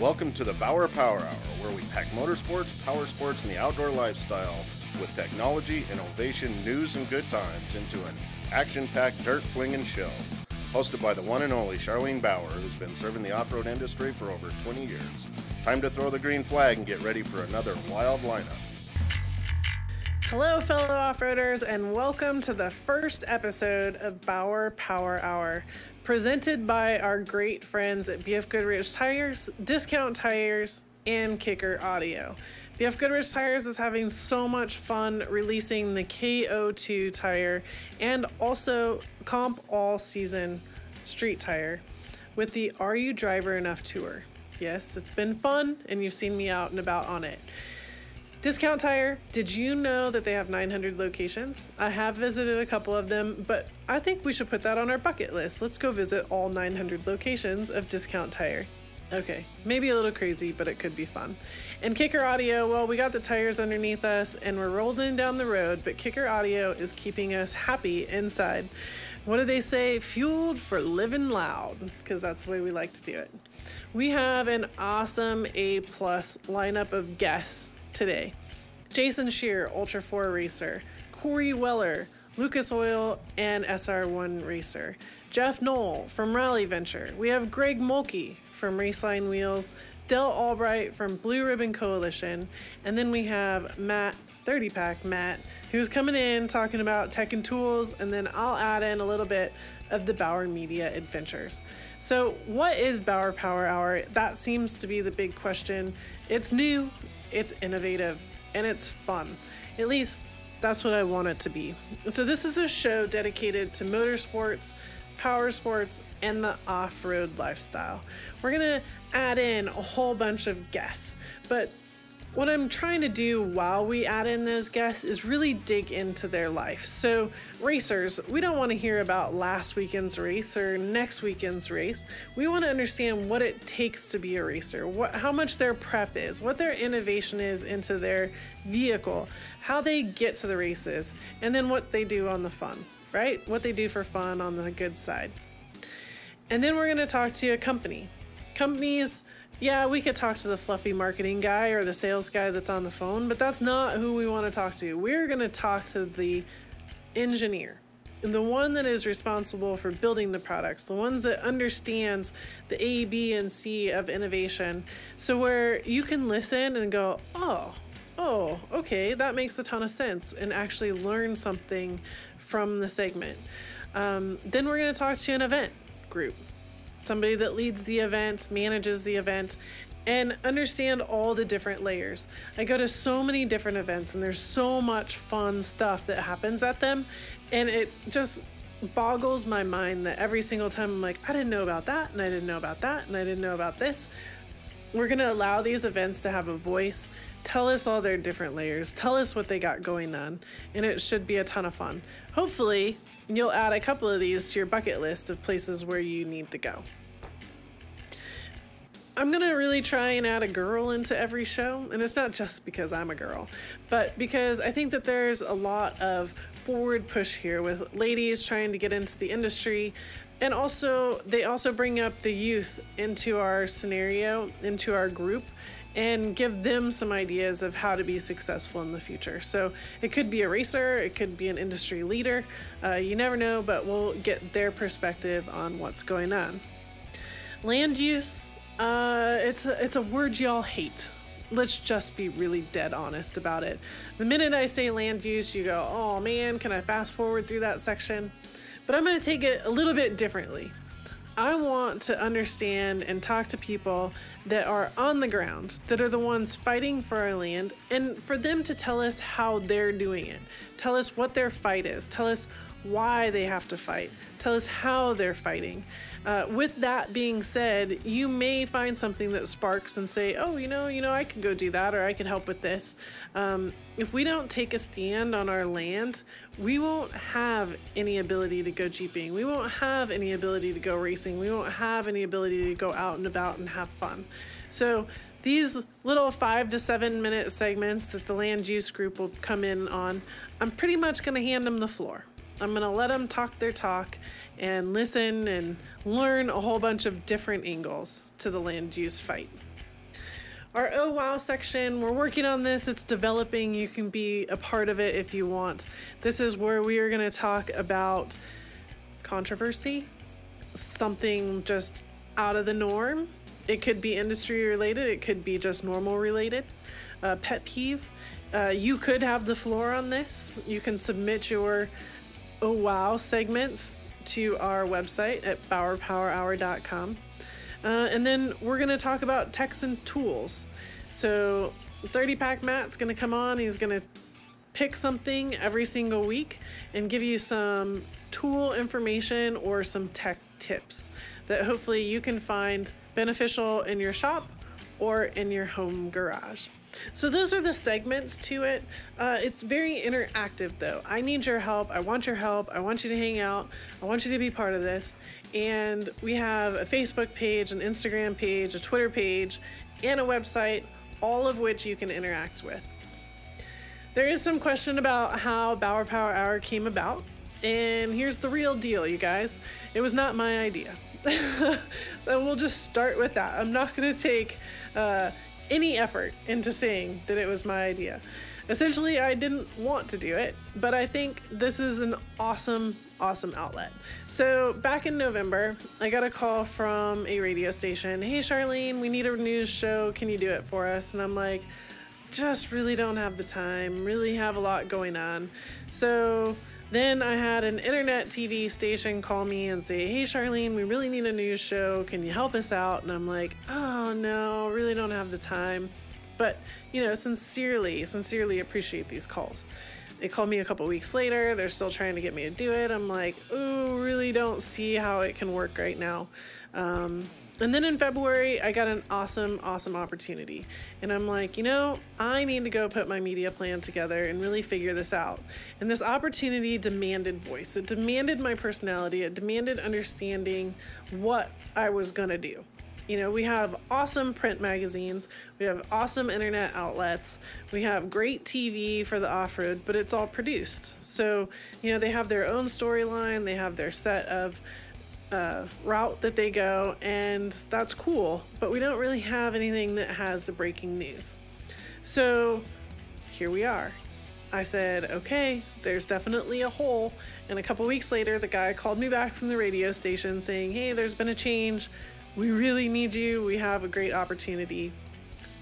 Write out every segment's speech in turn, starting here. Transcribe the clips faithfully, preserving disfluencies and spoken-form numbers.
Welcome to the Bower Power Hour, where we pack motorsports, power sports, and the outdoor lifestyle with technology, innovation, news, and good times into an action-packed, dirt-flinging show. Hosted by the one and only Charlene Bower, who's been serving the off-road industry for over twenty years. Time to throw the green flag and get ready for another wild lineup. Hello, fellow off-roaders, and welcome to the first episode of Bower Power Hour, presented by our great friends at B F Goodrich Tires, Discount Tires, and Kicker Audio. B F Goodrich Tires is having so much fun releasing the K O two tire and also Comp All-Season Street Tire with the Are You Driver Enough Tour. Yes, it's been fun, and you've seen me out and about on it. Discount Tire, did you know that they have nine hundred locations? I have visited a couple of them, but I think we should put that on our bucket list. Let's go visit all nine hundred locations of Discount Tire. Okay, maybe a little crazy, but it could be fun. And Kicker Audio, well, we got the tires underneath us and we're rolling down the road, but Kicker Audio is keeping us happy inside. What do they say? Fueled for living loud, because that's the way we like to do it. We have an awesome A plus lineup of guests today. Jason Scherer, Ultra four racer, Corey Weller, Lucas Oil and S R one racer, Jeff Knoll from Rally Venture. We have Greg Mulkey from Raceline Wheels, Del Albright from Blue Ribbon Coalition, and then we have Matt, thirty pack Matt, who's coming in talking about tech and tools, and then I'll add in a little bit of the Bower Media adventures. So what is Bower Power Hour? That seems to be the big question. It's new, it's innovative, and it's fun. At least that's what I want it to be. So this is a show dedicated to motorsports, power sports, and the off-road lifestyle. We're gonna add in a whole bunch of guests, but what I'm trying to do while we add in those guests is really dig into their life. So racers, we don't want to hear about last weekend's race or next weekend's race. We want to understand what it takes to be a racer, what, how much their prep is, what their innovation is into their vehicle, how they get to the races, and then what they do on the fun, right? What they do for fun on the good side. And then we're going to talk to a company. Companies... Yeah, we could talk to the fluffy marketing guy or the sales guy that's on the phone, but that's not who we want to talk to. We're going to talk to the engineer, the one that is responsible for building the products, the ones that understands the A, B, and C of innovation. So where you can listen and go, oh, oh, okay, that makes a ton of sense, and actually learn something from the segment. Um, then we're going to talk to an event group. Somebody that leads the event, manages the event, and understand all the different layers. I go to so many different events and there's so much fun stuff that happens at them, and it just boggles my mind that every single time I'm like, I didn't know about that, and I didn't know about that, and I didn't know about this. We're gonna allow these events to have a voice, tell us all their different layers, tell us what they got going on, and it should be a ton of fun. Hopefully, you'll add a couple of these to your bucket list of places where you need to go. I'm gonna really try and add a girl into every show, and it's not just because I'm a girl, but because I think that there's a lot of forward push here with ladies trying to get into the industry, and also they also bring up the youth into our scenario, into our group, and give them some ideas of how to be successful in the future. So it could be a racer, it could be an industry leader, uh, you never know, but we'll get their perspective on what's going on. Land use, uh, it's, a, it's a word y'all hate. Let's just be really dead honest about it. The minute I say land use, you go, oh man, can I fast forward through that section? But I'm gonna take it a little bit differently. I want to understand and talk to people that are on the ground, that are the ones fighting for our land, and for them to tell us how they're doing it. Tell us what their fight is. Tell us why they have to fight. Tell us how they're fighting. Uh, with that being said, you may find something that sparks and say, oh, you know, you know, I can go do that, or I can help with this. Um, if we don't take a stand on our land, we won't have any ability to go jeeping. We won't have any ability to go racing. We won't have any ability to go out and about and have fun. So these little five to seven minute segments that the land use group will come in on, I'm pretty much going to hand them the floor. I'm going to let them talk their talk and listen and learn a whole bunch of different angles to the land use fight. Our oh wow section, we're working on this, it's developing, you can be a part of it if you want. This is where we are gonna talk about controversy, something just out of the norm. It could be industry related, it could be just normal related, uh, pet peeve. Uh, you could have the floor on this. You can submit your oh wow segments to our website at bower power hour dot com. Uh, and then we're going to talk about techs and tools. So thirty pack Matt's going to come on. He's going to pick something every single week and give you some tool information or some tech tips that hopefully you can find beneficial in your shop or in your home garage. So those are the segments to it. Uh, it's very interactive though. I need your help. I want your help. I want you to hang out. I want you to be part of this. And we have a Facebook page, an Instagram page, a Twitter page, and a website, all of which you can interact with. There is some question about how Bower Power Hour came about. And here's the real deal, you guys. It was not my idea. We'll just start with that. I'm not gonna take uh, any effort into saying that it was my idea. Essentially, I didn't want to do it, but I think this is an awesome, awesome outlet. So back in November, I got a call from a radio station. Hey, Charlene, we need a news show. Can you do it for us? And I'm like, just really don't have the time, really have a lot going on. So then I had an internet T V station call me and say, hey, Charlene, we really need a news show. Can you help us out? And I'm like, oh, no, really don't have the time. But, you know, sincerely, sincerely appreciate these calls. They called me a couple weeks later. They're still trying to get me to do it. I'm like, ooh, really don't see how it can work right now. Um, and then in February, I got an awesome, awesome opportunity. And I'm like, you know, I need to go put my media plan together and really figure this out. And this opportunity demanded voice. It demanded my personality. It demanded understanding what I was going to do. You know, we have awesome print magazines, we have awesome internet outlets, we have great T V for the off-road, but it's all produced. So, you know, they have their own storyline, they have their set of uh, route that they go, and that's cool, but we don't really have anything that has the breaking news. So here we are. I said, okay, there's definitely a hole. And a couple weeks later, the guy called me back from the radio station saying, hey, there's been a change. We really need you. We have a great opportunity.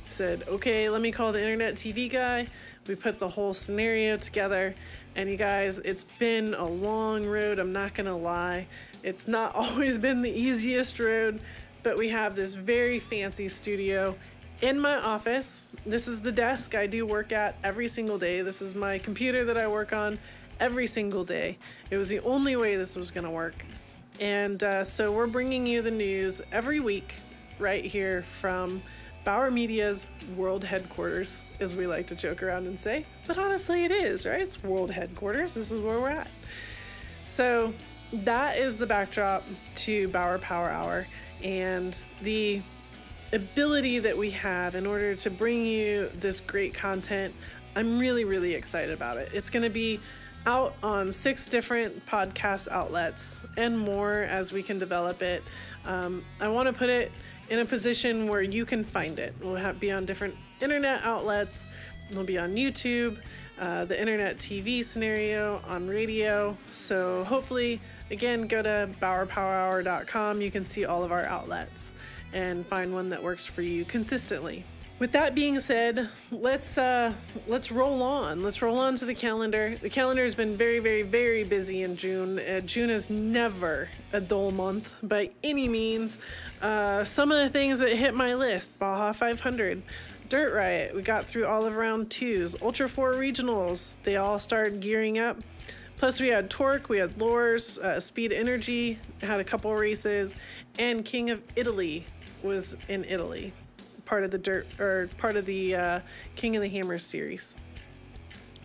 I said, okay, let me call the internet T V guy. We put the whole scenario together. And you guys, it's been a long road. I'm not going to lie. It's not always been the easiest road, but we have this very fancy studio in my office. This is the desk I do work at every single day. This is my computer that I work on every single day. It was the only way this was going to work. And uh, so we're bringing you the news every week right here from Bower Media's world headquarters, as we like to joke around and say. But honestly, it is, right? It's world headquarters. This is where we're at. So that is the backdrop to Bower Power Hour and the ability that we have in order to bring you this great content. I'm really, really excited about it. It's going to be out on six different podcast outlets and more as we can develop it. Um, I want to put it in a position where you can find it. We'll have, be on different internet outlets. We'll be on YouTube, uh, the internet T V scenario, on radio. So hopefully, again, go to bower power hour dot com. You can see all of our outlets and find one that works for you consistently. With that being said, let's uh, let's roll on. Let's roll on to the calendar. The calendar has been very, very, very busy in June. Uh, June is never a dull month by any means. Uh, some of the things that hit my list: Baja five hundred, Dirt Riot. We got through all of round twos. Ultra four regionals. They all started gearing up. Plus, we had Torque, we had Lures, uh, Speed Energy had a couple races, and King of Italy was in Italy. Part of the dirt or part of the uh, King of the Hammers series.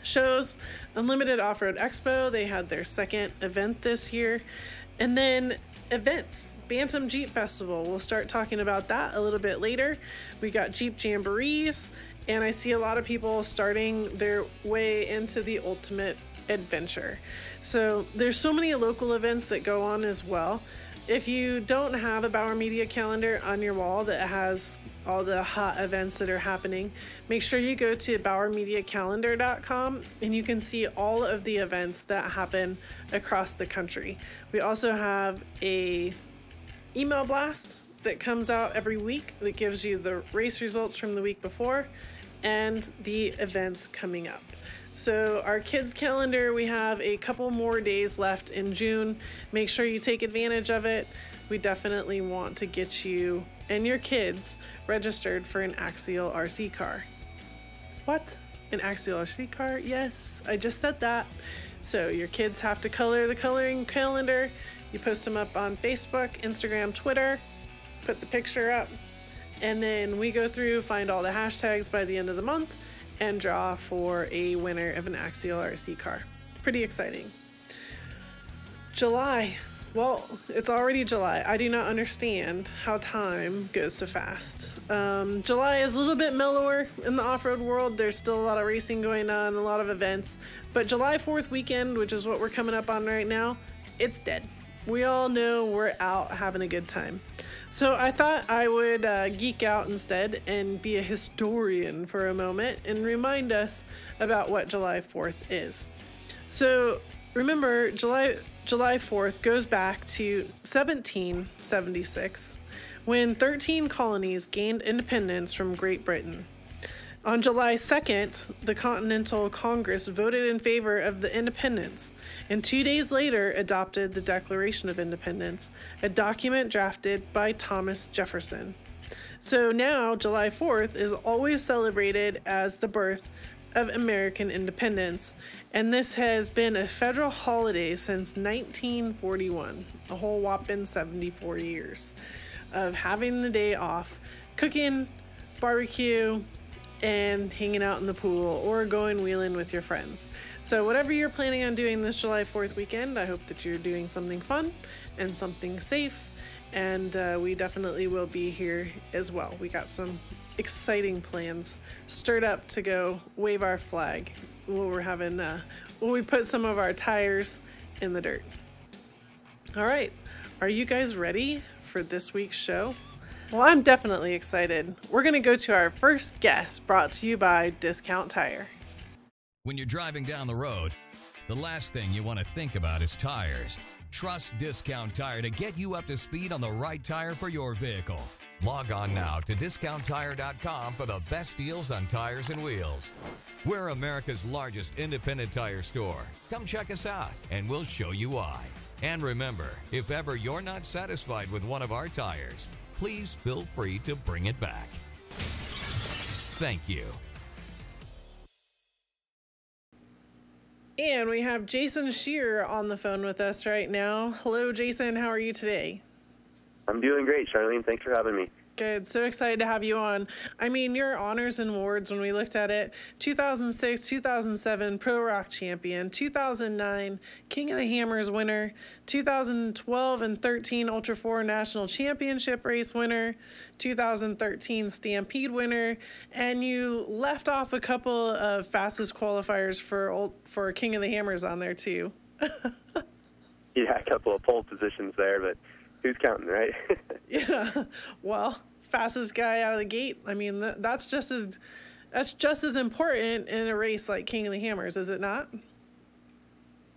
Shows, Unlimited Off-Road Expo, they had their second event this year. And then events, Bantam Jeep Festival, we'll start talking about that a little bit later. We got Jeep Jamborees, and I see a lot of people starting their way into the Ultimate Adventure. So there's so many local events that go on as well. If you don't have a Bower Media calendar on your wall that has all the hot events that are happening. Make sure you go to bower media calendar dot com and you can see all of the events that happen across the country. We also have a email blast that comes out every week that gives you the race results from the week before and the events coming up. So our kids calendar, we have a couple more days left in June. Make sure you take advantage of it. We definitely want to get you and your kids registered for an Axial R C car. What? An Axial R C car? Yes, I just said that. So your kids have to color the coloring calendar. You post them up on Facebook, Instagram, Twitter, put the picture up, and then we go through, find all the hashtags by the end of the month, and draw for a winner of an Axial R C car. Pretty exciting. July. Well, it's already July. I do not understand how time goes so fast. Um, July is a little bit mellower in the off-road world. There's still a lot of racing going on, a lot of events. But July fourth weekend, which is what we're coming up on right now, it's dead. We all know we're out having a good time. So I thought I would uh, geek out instead and be a historian for a moment and remind us about what July fourth is. So remember, July... July fourth goes back to seventeen seventy-six, when thirteen colonies gained independence from Great Britain. On July second, the Continental Congress voted in favor of the independence, and two days later adopted the Declaration of Independence, a document drafted by Thomas Jefferson. So now July fourth is always celebrated as the birth of American independence, and this has been a federal holiday since nineteen forty-one, a whole whopping seventy-four years of having the day off, cooking, barbecue, and hanging out in the pool or going wheeling with your friends. So whatever you're planning on doing this July fourth weekend, I hope that you're doing something fun and something safe, and uh, we definitely will be here as well. We got some exciting plans stirred up to go wave our flag while we're having uh while we put some of our tires in the dirt. All right, are you guys ready for this week's show? Well, I'm definitely excited. We're going to go to our first guest, brought to you by Discount Tire. When you're driving down the road, the last thing you want to think about is tires. Trust Discount Tire to get you up to speed on the right tire for your vehicle. Log on now to discount tire dot com for the best deals on tires and wheels. We're America's largest independent tire store. Come check us out and we'll show you why. And remember, if ever you're not satisfied with one of our tires, please feel free to bring it back. Thank you. And we have Jason Scherer on the phone with us right now. Hello, Jason. How are you today? I'm doing great, Charlene. Thanks for having me. Good. So excited to have you on. I mean, your honors and awards, when we looked at it, two thousand six, two thousand seven Pro Rock champion, two thousand nine King of the Hammers winner, two thousand twelve and thirteen Ultra four National Championship race winner, two thousand thirteen Stampede winner, and you left off a couple of fastest qualifiers for, for King of the Hammers on there, too. Yeah, a couple of pole positions there, but who's counting, right? Yeah. Well, fastest guy out of the gate. I mean, that's just as that's just as important in a race like King of the Hammers, is it not?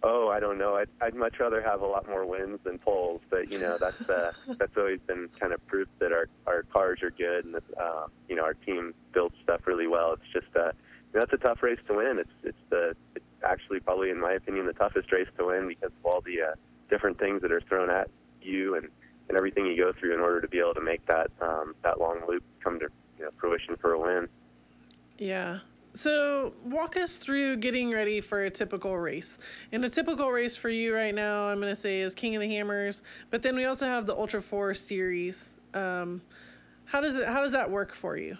Oh, I don't know. I'd, I'd much rather have a lot more wins than poles, but you know, that's uh, that's always been kind of proof that our our cars are good and that uh, you know, our team builds stuff really well. It's just uh, you know, it's a tough race to win. It's it's the it's actually probably, in my opinion, the toughest race to win because of all the uh, different things that are thrown at you and, and everything you go through in order to be able to make that um, that long loop come to you know, fruition for a win. Yeah. So walk us through getting ready for a typical race. And a typical race for you right now, I'm going to say, is King of the Hammers, but then we also have the Ultra four series. Um, how does it how does that work for you?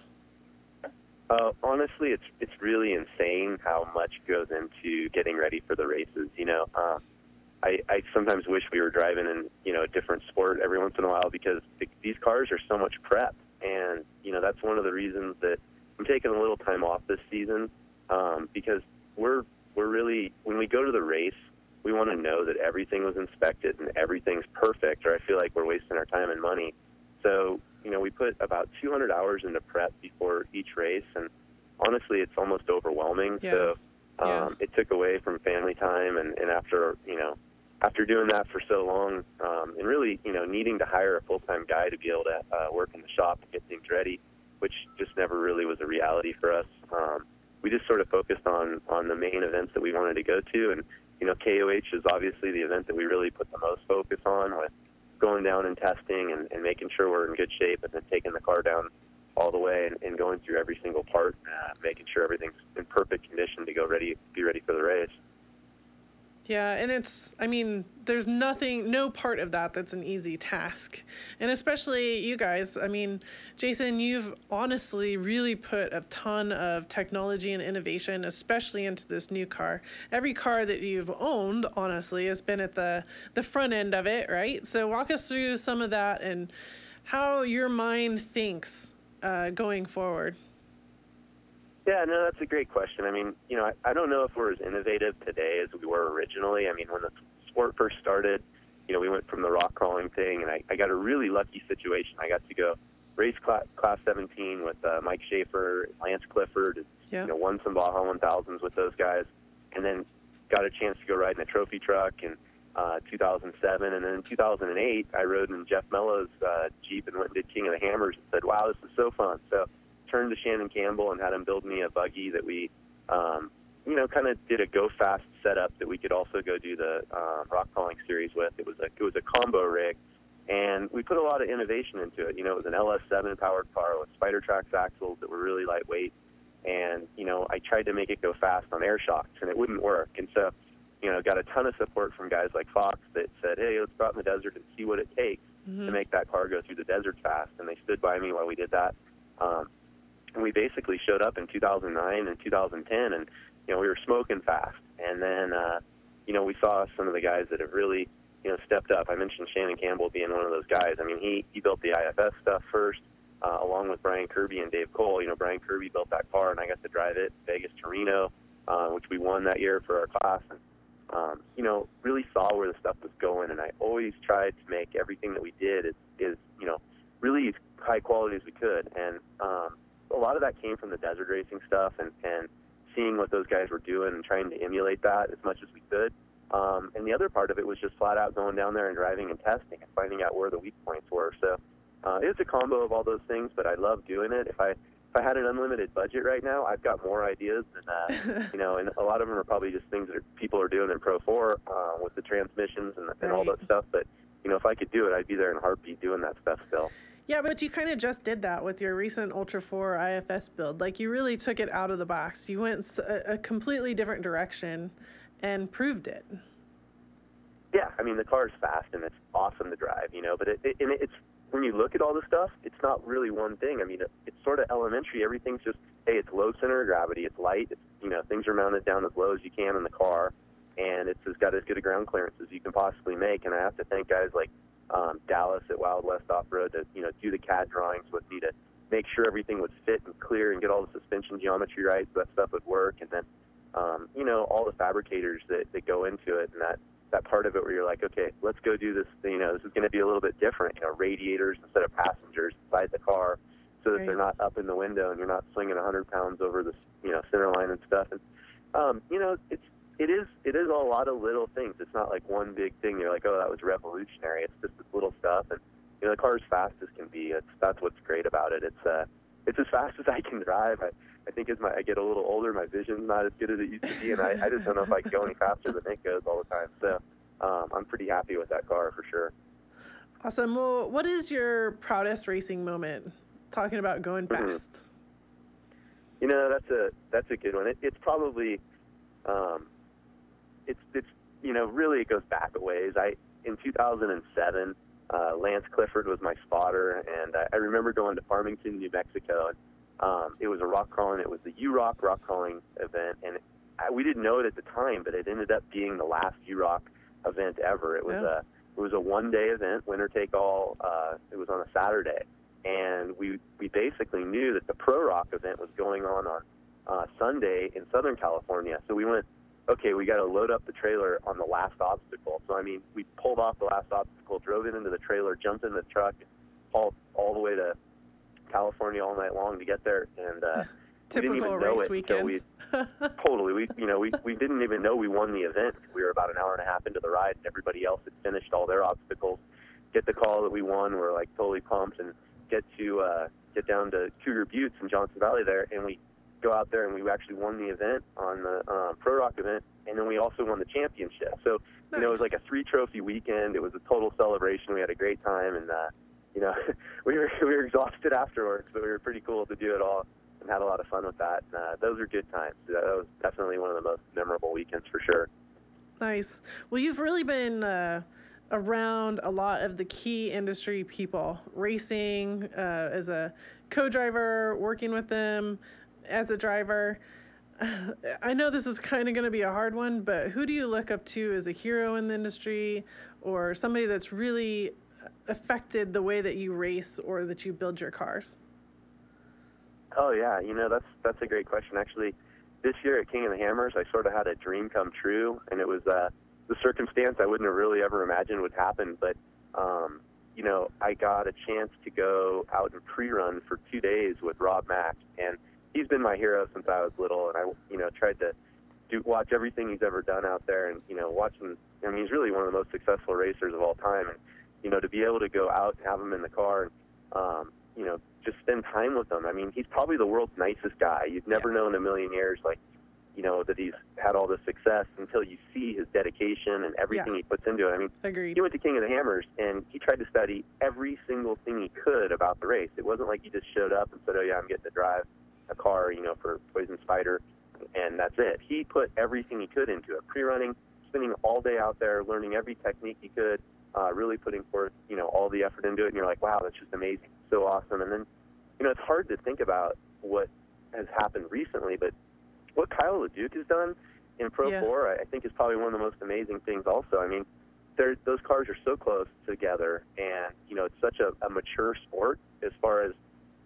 Uh, honestly, it's it's really insane how much goes into getting ready for the races. You know. Uh, I, I sometimes wish we were driving in, you know, a different sport every once in a while because th these cars are so much prep. And, you know, that's one of the reasons that I'm taking a little time off this season um, because we're, we're really, when we go to the race, we want to know that everything was inspected and everything's perfect, or I feel like we're wasting our time and money. So you know, we put about two hundred hours into prep before each race, and honestly, it's almost overwhelming. Yeah. So um, yeah. it took away from family time, and, and after, you know, after doing that for so long, um, and really, you know, needing to hire a full-time guy to be able to uh, work in the shop and get things ready, which just never really was a reality for us. Um, we just sort of focused on, on the main events that we wanted to go to, and, you know, K O H is obviously the event that we really put the most focus on, with going down and testing and, and making sure we're in good shape, and then taking the car down all the way and, and going through every single part, uh, making sure everything's in perfect condition to go ready, be ready for the race. Yeah, and it's, I mean, there's nothing, no part of that that's an easy task. And especially you guys, I mean, Jason, you've honestly really put a ton of technology and innovation, especially into this new car. Every car that you've owned, honestly, has been at the, the front end of it, right? So walk us through some of that and how your mind thinks uh, going forward. Yeah, no, that's a great question. I mean, you know, I, I don't know if we're as innovative today as we were originally. I mean, when the sport first started, you know, we went from the rock crawling thing, and I, I got a really lucky situation. I got to go race class, class seventeen with uh, Mike Schaefer, Lance Clifford, and, yeah. you know, won some Baja one thousands with those guys, and then got a chance to go ride in a trophy truck in uh, two thousand seven. And then in two thousand eight, I rode in Jeff Mello's uh, Jeep and went and did King of the Hammers and said, wow, this is so fun. So turned to Shannon Campbell and had him build me a buggy that we, um, you know, kind of did a go fast setup that we could also go do the um, rock crawling series with. It was a it was a combo rig, and we put a lot of innovation into it. You know, it was an L S seven powered car with Spider-Trax axles that were really lightweight, and you know, I tried to make it go fast on air shocks, and it wouldn't work. And so, you know, got a ton of support from guys like Fox that said, "Hey, let's go out in the desert and see what it takes mm-hmm. to make that car go through the desert fast." And they stood by me while we did that. Um, And we basically showed up in two thousand nine and two thousand ten, and, you know, we were smoking fast. And then, uh, you know, we saw some of the guys that have really, you know, stepped up. I mentioned Shannon Campbell being one of those guys. I mean, he, he built the I F S stuff first, uh, along with Brian Kirby and Dave Cole. You know, Brian Kirby built that car, and I got to drive it Vegas to Reno, uh, which we won that year for our class. And, um, you know, really saw where the stuff was going, and I always tried to make everything that we did is, is you know, really as high quality as we could. And, um, a lot of that came from the desert racing stuff and, and seeing what those guys were doing and trying to emulate that as much as we could. Um, and the other part of it was just flat out going down there and driving and testing and finding out where the weak points were. So uh, it was a combo of all those things, but I love doing it. If I if I had an unlimited budget right now, I've got more ideas than that. you know, and a lot of them are probably just things that are, people are doing in Pro four uh, with the transmissions and, and right. all that stuff. But, you know, if I could do it, I'd be there in a heartbeat doing that stuff still. Yeah, but you kind of just did that with your recent Ultra four I F S build. Like, you really took it out of the box. You went a, a completely different direction and proved it. Yeah, I mean, the car is fast, and it's awesome to drive, you know. But it, it, and it's when you look at all this stuff, it's not really one thing. I mean, it, it's sort of elementary. Everything's just, hey, it's low center of gravity. It's light. It's, you know, things are mounted down as low as you can in the car, and it's, it's got as good a ground clearance as you can possibly make. And I have to thank guys like Um, Dallas at Wild West Off-Road to, you know, do the C A D drawings with me to make sure everything would fit and clear and get all the suspension geometry right so that stuff would work. And then, um, you know, all the fabricators that, that go into it, and that, that part of it where you're like, okay, let's go do this, you know, this is going to be a little bit different, you know, radiators instead of passengers inside the car so that right. they're not up in the window and you're not swinging one hundred pounds over the, you know, center line and stuff. And, um, you know, it's, It is it is a lot of little things. It's not like one big thing. You're like, oh, that was revolutionary. It's just this little stuff, and you know, the car's fast as can be. It's that's what's great about it. It's uh, it's as fast as I can drive. I, I think as my I get a little older, my vision's not as good as it used to be, and I, I just don't know if I can go any faster than it goes all the time. So um, I'm pretty happy with that car for sure. Awesome. Well, what is your proudest racing moment? Talking about going fast. Mm-hmm. You know, that's a that's a good one. It, it's probably. Um, It's, it's you know, really it goes back a ways. I, in two thousand seven, uh, Lance Clifford was my spotter, and I, I remember going to Farmington, New Mexico. And, um, it was a rock crawling. It was the U Rock rock crawling event, and it, I, we didn't know it at the time, but it ended up being the last U Rock event ever. It was yeah. a it was a one day event, winner take all. Uh, it was on a Saturday, and we we basically knew that the Pro Rock event was going on on uh, Sunday in Southern California, so we went. Okay, we got to load up the trailer on the last obstacle. So, I mean, we pulled off the last obstacle, drove it into the trailer, jumped in the truck, all all the way to California all night long to get there, and uh, typical we didn't even race know it weekend. So we, totally, we you know we we didn't even know we won the event. We were about an hour and a half into the ride, and everybody else had finished all their obstacles. Get the call that we won, we're like totally pumped, and get to uh, get down to Cougar Buttes in Johnson Valley there, and we go out there and we actually won the event on the uh, Pro Rock event, and then we also won the championship. So nice. You know, it was like a three trophy weekend. It was a total celebration. We had a great time, and uh, you know, we were we were exhausted afterwards, but we were pretty cool to do it all and had a lot of fun with that. And, uh, those were good times. That was definitely one of the most memorable weekends for sure. Nice. Well, you've really been uh, around a lot of the key industry people, racing uh, as a co-driver, working with them. As a driver, I know this is kind of going to be a hard one, but who do you look up to as a hero in the industry, or somebody that's really affected the way that you race or that you build your cars? Oh, yeah. You know, that's that's a great question. Actually, this year at King of the Hammers, I sort of had a dream come true, and it was uh, the circumstance I wouldn't have really ever imagined would happen, but, um, you know, I got a chance to go out and pre-run for two days with Rob Mack, and he's been my hero since I was little, and I, you know, tried to do watch everything he's ever done out there, and you know, watching. I mean, he's really one of the most successful racers of all time, and you know, to be able to go out and have him in the car, and um, you know, just spend time with him. I mean, he's probably the world's nicest guy. You'd never yeah. know in a million years, like, you know, that he's had all this success until you see his dedication and everything yeah. he puts into it. I mean, agreed. He went to King of the Hammers, and he tried to study every single thing he could about the race. It wasn't like he just showed up and said, "Oh yeah, I'm getting to drive a car, you know, for Poison Spider, and that's it." He put everything he could into it, pre-running, spending all day out there, learning every technique he could, uh, really putting forth, you know, all the effort into it, and you're like, wow, that's just amazing, so awesome. And then, you know, it's hard to think about what has happened recently, but what Kyle LeDuc has done in Pro yeah. four, I think, is probably one of the most amazing things also. I mean, those cars are so close together, and, you know, it's such a, a mature sport as far as,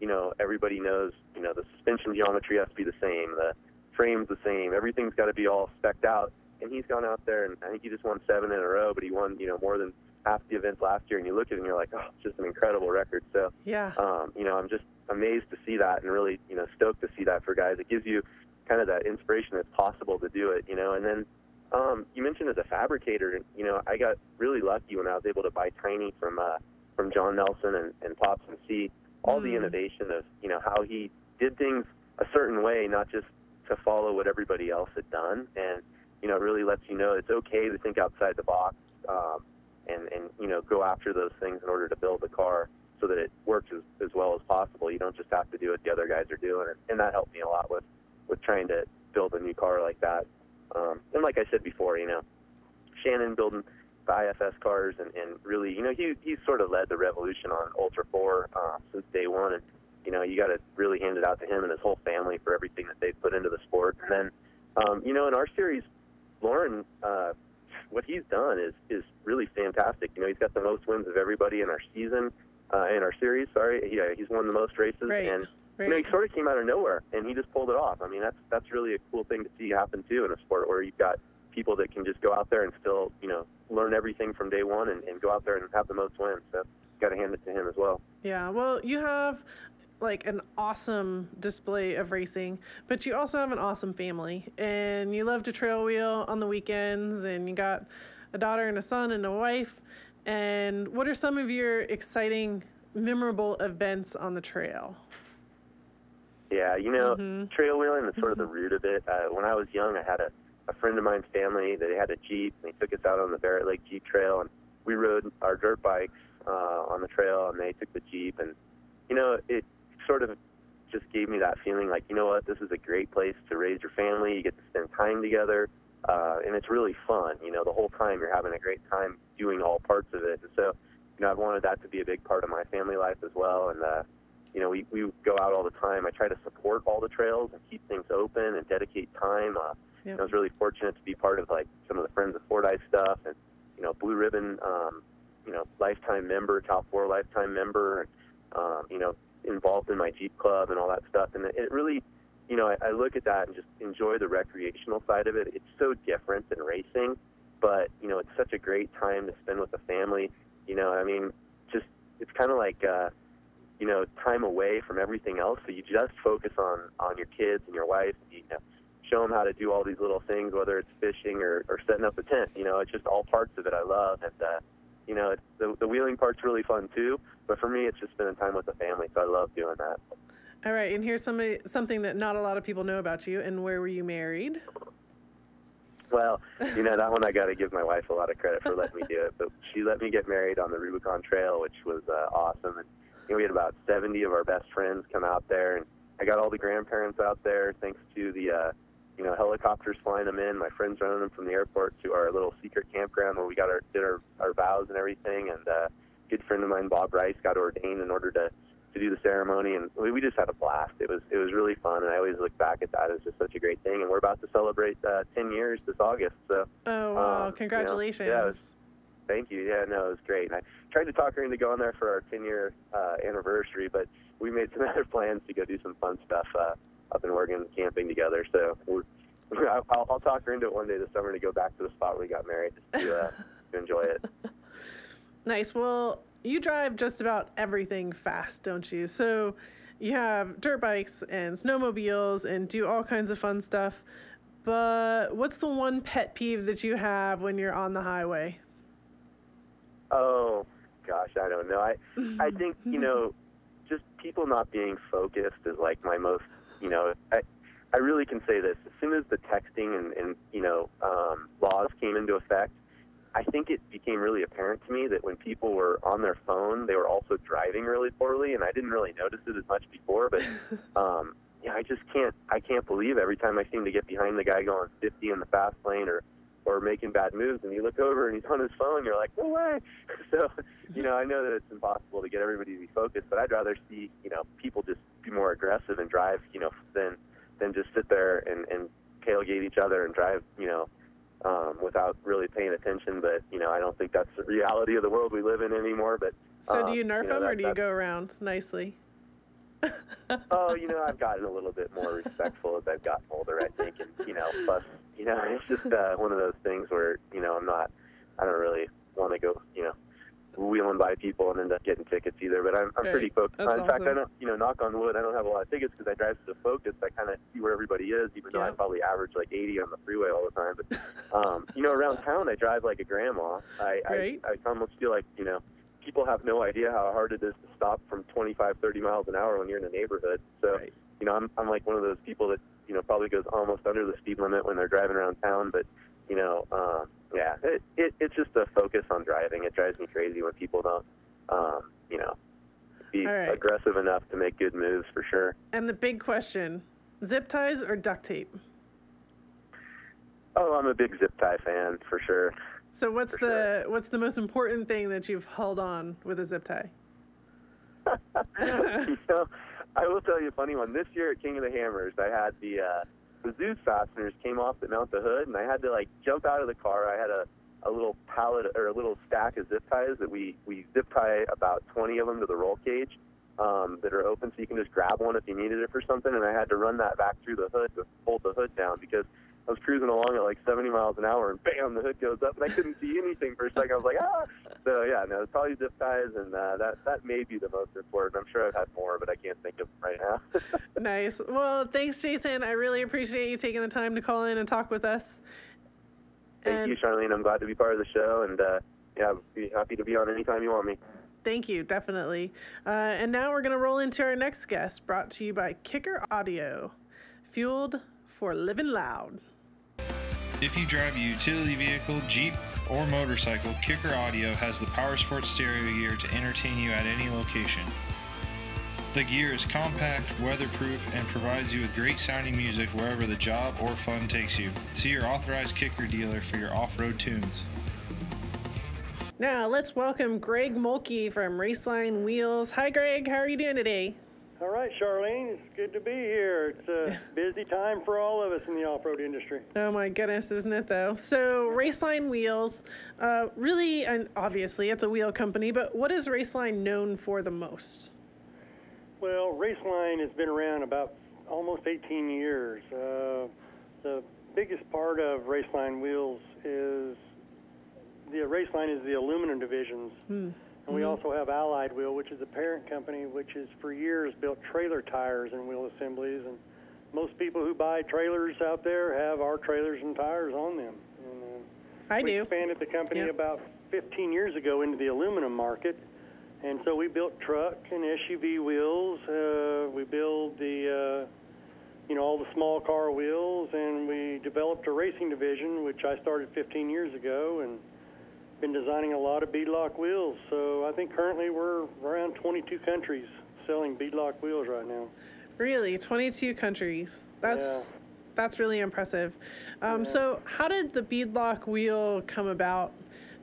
you know, everybody knows, you know, the suspension geometry has to be the same, the frame's the same, everything's got to be all specced out. And he's gone out there, and I think he just won seven in a row, but he won, you know, more than half the events last year. And you look at it and you're like, oh, it's just an incredible record. So, yeah. um, you know, I'm just amazed to see that, and really, you know, stoked to see that for guys. It gives you kind of that inspiration that's possible to do it, you know. And then um, you mentioned as a fabricator, you know, I got really lucky when I was able to buy Tiny from uh, from John Nelson and, and Pops and C. All the innovation of, you know, how he did things a certain way, not just to follow what everybody else had done. And, you know, it really lets you know it's okay to think outside the box um, and, and, you know, go after those things in order to build the car so that it works as, as well as possible. You don't just have to do what the other guys are doing. And, and that helped me a lot with, with trying to build a new car like that. Um, and like I said before, you know, Shannon building the I F S cars, and, and really, you know, he he's sort of led the revolution on Ultra four uh, since day one, and, you know, you got to really hand it out to him and his whole family for everything that they've put into the sport. And then, um, you know, in our series, Lauren, uh, what he's done is, is really fantastic. You know, he's got the most wins of everybody in our season, uh, in our series, sorry. Yeah, he's won the most races, right. and, right. you know, he sort of came out of nowhere, and he just pulled it off. I mean, that's, that's really a cool thing to see happen, too, in a sport where you've got people that can just go out there and still, you know, learn everything from day one and, and go out there and have the most wins. So got to hand it to him as well. Yeah, well, you have like an awesome display of racing, but you also have an awesome family, and you love to trail wheel on the weekends, and you got a daughter and a son and a wife. And what are some of your exciting, memorable events on the trail? Yeah, you know, mm-hmm. trail wheeling is sort of the root of it. Uh, when I was young, I had a a friend of mine's family, they had a Jeep, and they took us out on the Barrett Lake Jeep Trail, and we rode our dirt bikes uh, on the trail, and they took the Jeep, and, you know, it sort of just gave me that feeling like, you know what, this is a great place to raise your family, you get to spend time together, uh, and it's really fun, you know, the whole time you're having a great time doing all parts of it, and so, you know, I've wanted that to be a big part of my family life as well, and, uh, you know, we, we go out all the time. I try to support all the trails and keep things open and dedicate time. uh, Yep. I was really fortunate to be part of, like, some of the Friends of Fordyce stuff, and, you know, Blue Ribbon, um, you know, lifetime member, Top Four lifetime member, and, um, you know, involved in my Jeep Club and all that stuff. And it really, you know, I, I look at that and just enjoy the recreational side of it. It's so different than racing, but, you know, it's such a great time to spend with the family. You know, I mean, just it's kind of like, uh, you know, time away from everything else. So you just focus on, on your kids and your wife. And, you know, show them how to do all these little things, whether it's fishing or, or setting up a tent. You know, it's just all parts of it I love. And, uh, you know, it's, the, the wheeling part's really fun, too. But for me, it's just spending time with the family. So I love doing that. All right. And here's somebody, something that not a lot of people know about you. And where were you married? Well, you know, that one I got to give my wife a lot of credit for letting me do it. But she let me get married on the Rubicon Trail, which was uh, awesome. And you know, we had about seventy of our best friends come out there. And I got all the grandparents out there thanks to the, uh, you know, helicopters flying them in. My friends running them from the airport to our little secret campground where we got our, did our, our vows and everything. And uh, a good friend of mine, Bob Rice, got ordained in order to, to do the ceremony. And we, we just had a blast. It was it was really fun. And I always look back at that as just such a great thing. And we're about to celebrate uh, ten years this August. So, oh, wow. Um, Congratulations. You know, yeah, it was, thank you. Yeah, no, it was great. And I tried to talk her into going there for our ten-year uh, anniversary, but we made some other plans to go do some fun stuff uh, up in Oregon, camping together. So we're, I'll, I'll talk her into it one day this summer to go back to the spot where we got married to, uh, to enjoy it. Nice. Well, you drive just about everything fast, don't you? So you have dirt bikes and snowmobiles and do all kinds of fun stuff. But what's the one pet peeve that you have when you're on the highway? Oh, gosh, I don't know. I I think, you know, just people not being focused is like my most, you know, I, I really can say this. As soon as the texting and, and you know, um, laws came into effect, I think it became really apparent to me that when people were on their phone, they were also driving really poorly, and I didn't really notice it as much before, but, um, yeah, I just can't, I can't believe every time I seem to get behind the guy going fifty in the fast lane or, or making bad moves, and you look over and he's on his phone, and you're like, no way. So, you know, I know that it's impossible to get everybody to be focused, but I'd rather see, you know, people just be more aggressive and drive, you know, than, than just sit there and, and tailgate each other and drive, you know, Um, without really paying attention. But, you know, I don't think that's the reality of the world we live in anymore. But So um, do you nerf you know, them that, or do you go around nicely? Oh, you know, I've gotten a little bit more respectful as I've gotten older, I think. And, you know, plus, you know, it's just uh, one of those things where, you know, I'm not, I don't really want to go, you know, wheeling by people and end up getting tickets either. But I'm, I'm right. pretty focused. That's in awesome. fact, I don't, you know, knock on wood, I don't have a lot of tickets because I drive so focused. I kind of see where everybody is, even yeah. though I probably average like eighty on the freeway all the time. But, um, you know, around town, I drive like a grandma. I, right. I, I almost feel like, you know, people have no idea how hard it is to stop from twenty-five, thirty miles an hour when you're in a neighborhood. So, right. you know, I'm, I'm like one of those people that, you know, probably goes almost under the speed limit when they're driving around town. But, you know, um, yeah, it, it, it's just a focus on driving. It drives me crazy when people don't, um, you know, be right. aggressive enough to make good moves for sure. And the big question, zip ties or duct tape? Oh, I'm a big zip tie fan for sure. So what's for the sure. what's the most important thing that you've held on with a zip tie? You know, I will tell you a funny one. This year at King of the Hammers, I had the... Uh, The Zeus fasteners came off that mount the hood, and I had to, like, jump out of the car. I had a, a little pallet or a little stack of zip ties that we, we zip tie about twenty of them to the roll cage um, that are open, so you can just grab one if you needed it for something, and I had to run that back through the hood to hold the hood down because I was cruising along at, like, seventy miles an hour, and bam, the hood goes up, and I couldn't see anything for a second. I was like, ah! So, yeah, no, it's probably zip ties, and uh, that, that may be the most important. I'm sure I've had more, but I can't think of them right now. Nice. Well, thanks, Jason. I really appreciate you taking the time to call in and talk with us. Thank and you, Charlene. I'm glad to be part of the show, and, uh, yeah, I'd be happy to be on anytime you want me. Thank you, definitely. Uh, and now we're going to roll into our next guest, brought to you by Kicker Audio, fueled for living loud. If you drive a utility vehicle, Jeep, or motorcycle, Kicker Audio has the Powersports stereo gear to entertain you at any location. The gear is compact, weatherproof, and provides you with great sounding music wherever the job or fun takes you. See your authorized Kicker dealer for your off-road tunes. Now let's welcome Greg Mulkey from Raceline Wheels. Hi Greg, how are you doing today? All right, Charlene, it's good to be here. It's a busy time for all of us in the off-road industry. Oh, my goodness, isn't it, though? So Raceline Wheels, uh, really, and obviously, it's a wheel company, but what is Raceline known for the most? Well, Raceline has been around about almost eighteen years. Uh, the biggest part of Raceline Wheels is the Raceline is the aluminum divisions. Hmm. And we also have Allied Wheel, which is a parent company, which has for years built trailer tires and wheel assemblies. And most people who buy trailers out there have our trailers and tires on them. And, uh, I we do. We expanded the company yep. about fifteen years ago into the aluminum market. And so we built truck and S U V wheels. Uh, we build the, uh, you know, all the small car wheels. And we developed a racing division, which I started fifteen years ago. And been designing a lot of beadlock wheels. So I think currently we're around twenty-two countries selling beadlock wheels right now. Really? twenty-two countries? That's yeah. that's really impressive. Um, yeah. So how did the beadlock wheel come about?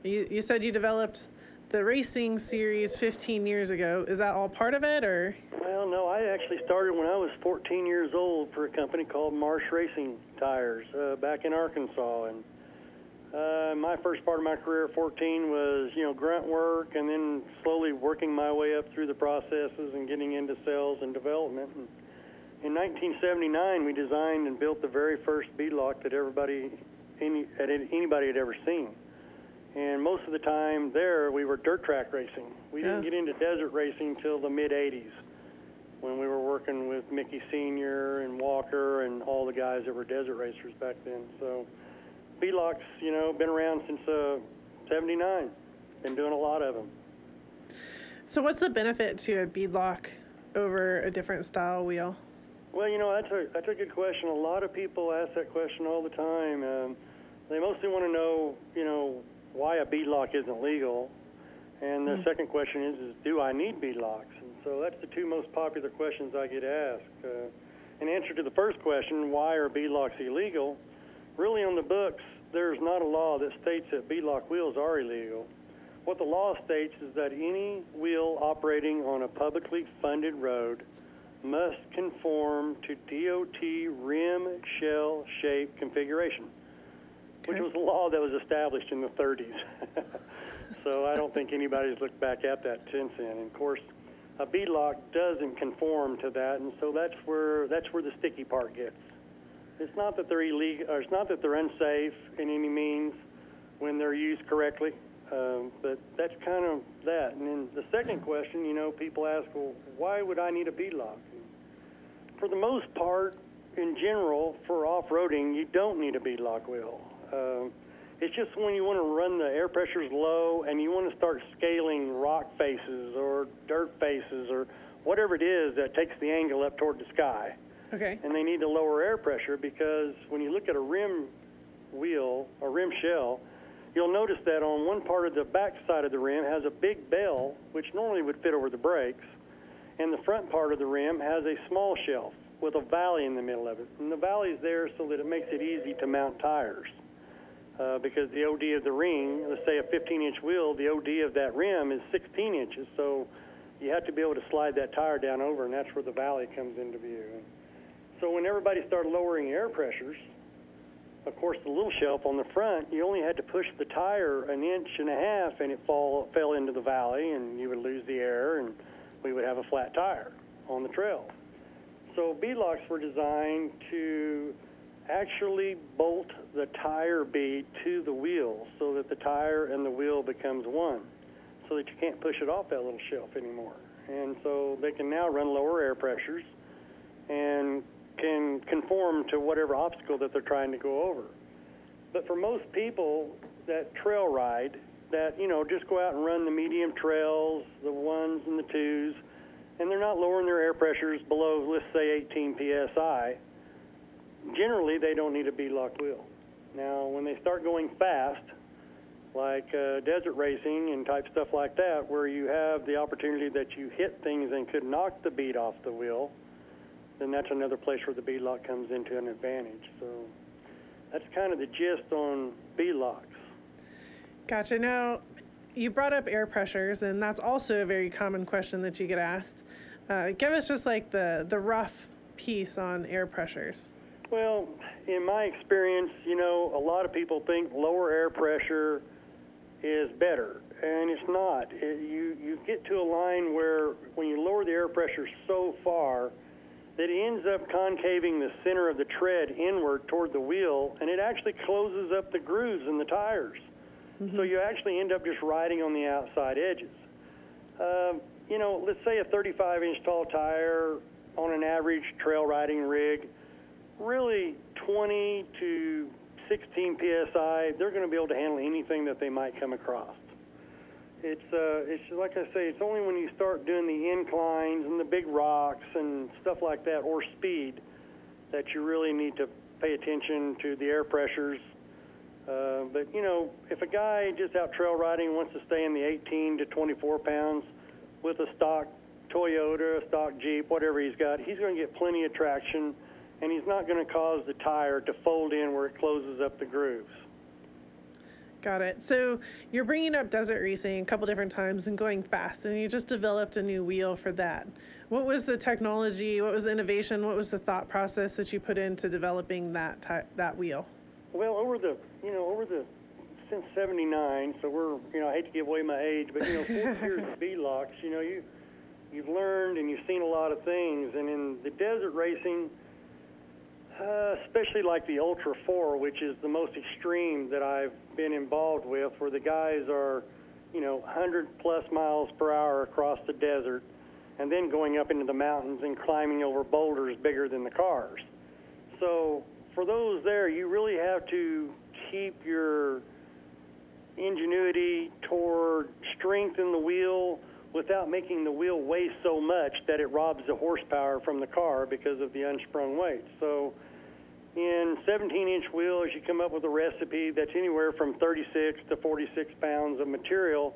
You, you said you developed the racing series fifteen years ago. Is that all part of it, or? Well, no, I actually started when I was fourteen years old for a company called Marsh Racing Tires uh, back in Arkansas. And Uh, my first part of my career at fourteen was, you know, grunt work, and then slowly working my way up through the processes and getting into sales and development. And in nineteen seventy-nine, we designed and built the very first beadlock that everybody, any, that anybody had ever seen. And most of the time there, we were dirt track racing. We yeah. didn't get into desert racing until the mid eighties, when we were working with Mickey Senior and Walker and all the guys that were desert racers back then. So beadlocks, you know, been around since uh, seventy-nine. Been doing a lot of them. So what's the benefit to a beadlock over a different style wheel? Well, you know, that's a, that's a good question. A lot of people ask that question all the time. Um, they mostly want to know, you know, why a beadlock isn't legal. And the mm. second question is, is, do I need beadlocks? And so that's the two most popular questions I get asked. Uh, in answer to the first question, why are beadlocks illegal? Really, on the books, there's not a law that states that beadlock wheels are illegal. What the law states is that any wheel operating on a publicly funded road must conform to D O T rim shell shape configuration, okay. which was a law that was established in the thirties. So I don't think anybody's looked back at that since then. And of course, a beadlock doesn't conform to that, and so that's where that's where the sticky part gets. It's not that they're illegal, or it's not that they're unsafe in any means when they're used correctly, um, but that's kind of that. And then the second question, you know, people ask, well, why would I need a beadlock? For the most part, in general, for off-roading, you don't need a beadlock wheel. Um, it's just when you want to run the air pressures low and you want to start scaling rock faces or dirt faces or whatever it is that takes the angle up toward the sky. Okay. And they need to lower air pressure, because when you look at a rim wheel, a rim shell, you'll notice that on one part of the back side of the rim has a big bell, which normally would fit over the brakes, and the front part of the rim has a small shelf with a valley in the middle of it. And the valley's there so that it makes it easy to mount tires, uh, because the O D of the ring, let's say a fifteen inch wheel, the O D of that rim is sixteen inches, so you have to be able to slide that tire down over, and that's where the valley comes into view. So when everybody started lowering air pressures, of course, the little shelf on the front, you only had to push the tire an inch and a half, and it fall, fell into the valley, and you would lose the air, and we would have a flat tire on the trail. So beadlocks were designed to actually bolt the tire bead to the wheel so that the tire and the wheel becomes one, so that you can't push it off that little shelf anymore. And so they can now run lower air pressures and can conform to whatever obstacle that they're trying to go over. But for most people that trail ride, that, you know, just go out and run the medium trails, the ones and the twos, and they're not lowering their air pressures below, let's say, eighteen P S I, generally they don't need a beadlock wheel. Now, when they start going fast, like uh, desert racing and type stuff like that, where you have the opportunity that you hit things and could knock the bead off the wheel, then that's another place where the beadlock comes into an advantage. So that's kind of the gist on beadlocks. Gotcha. Now, you brought up air pressures, and that's also a very common question that you get asked. Uh, give us just like the, the rough piece on air pressures. Well, in my experience, you know, a lot of people think lower air pressure is better, and it's not. It, you, you get to a line where when you lower the air pressure so far, that ends up concaving the center of the tread inward toward the wheel, and it actually closes up the grooves in the tires. Mm-hmm. So you actually end up just riding on the outside edges. Um, you know, let's say a thirty-five inch tall tire on an average trail riding rig, really twenty to sixteen P S I, they're going to be able to handle anything that they might come across. It's, uh, it's like I say, it's only when you start doing the inclines and the big rocks and stuff like that, or speed, that you really need to pay attention to the air pressures. Uh, but, you know, if a guy just out trail riding wants to stay in the eighteen to twenty-four pounds with a stock Toyota, a stock Jeep, whatever he's got, he's going to get plenty of traction, and he's not going to cause the tire to fold in where it closes up the grooves. Got it. So you're bringing up desert racing a couple different times and going fast, and you just developed a new wheel for that. What was the technology? What was the innovation? What was the thought process that you put into developing that ty- that wheel? Well, over the, you know, over the, since seventy-nine, so we're, you know, I hate to give away my age, but, you know, forty years of V-locks, you know, you, you've learned and you've seen a lot of things. And in the desert racing, uh, especially like the Ultra four, which is the most extreme that I've been involved with, where the guys are, you know, one hundred plus miles per hour across the desert, and then going up into the mountains and climbing over boulders bigger than the cars. So for those there, you really have to keep your ingenuity toward strengthen the wheel without making the wheel weigh so much that it robs the horsepower from the car because of the unsprung weight. So in seventeen inch wheels, you come up with a recipe that's anywhere from thirty-six to forty-six pounds of material.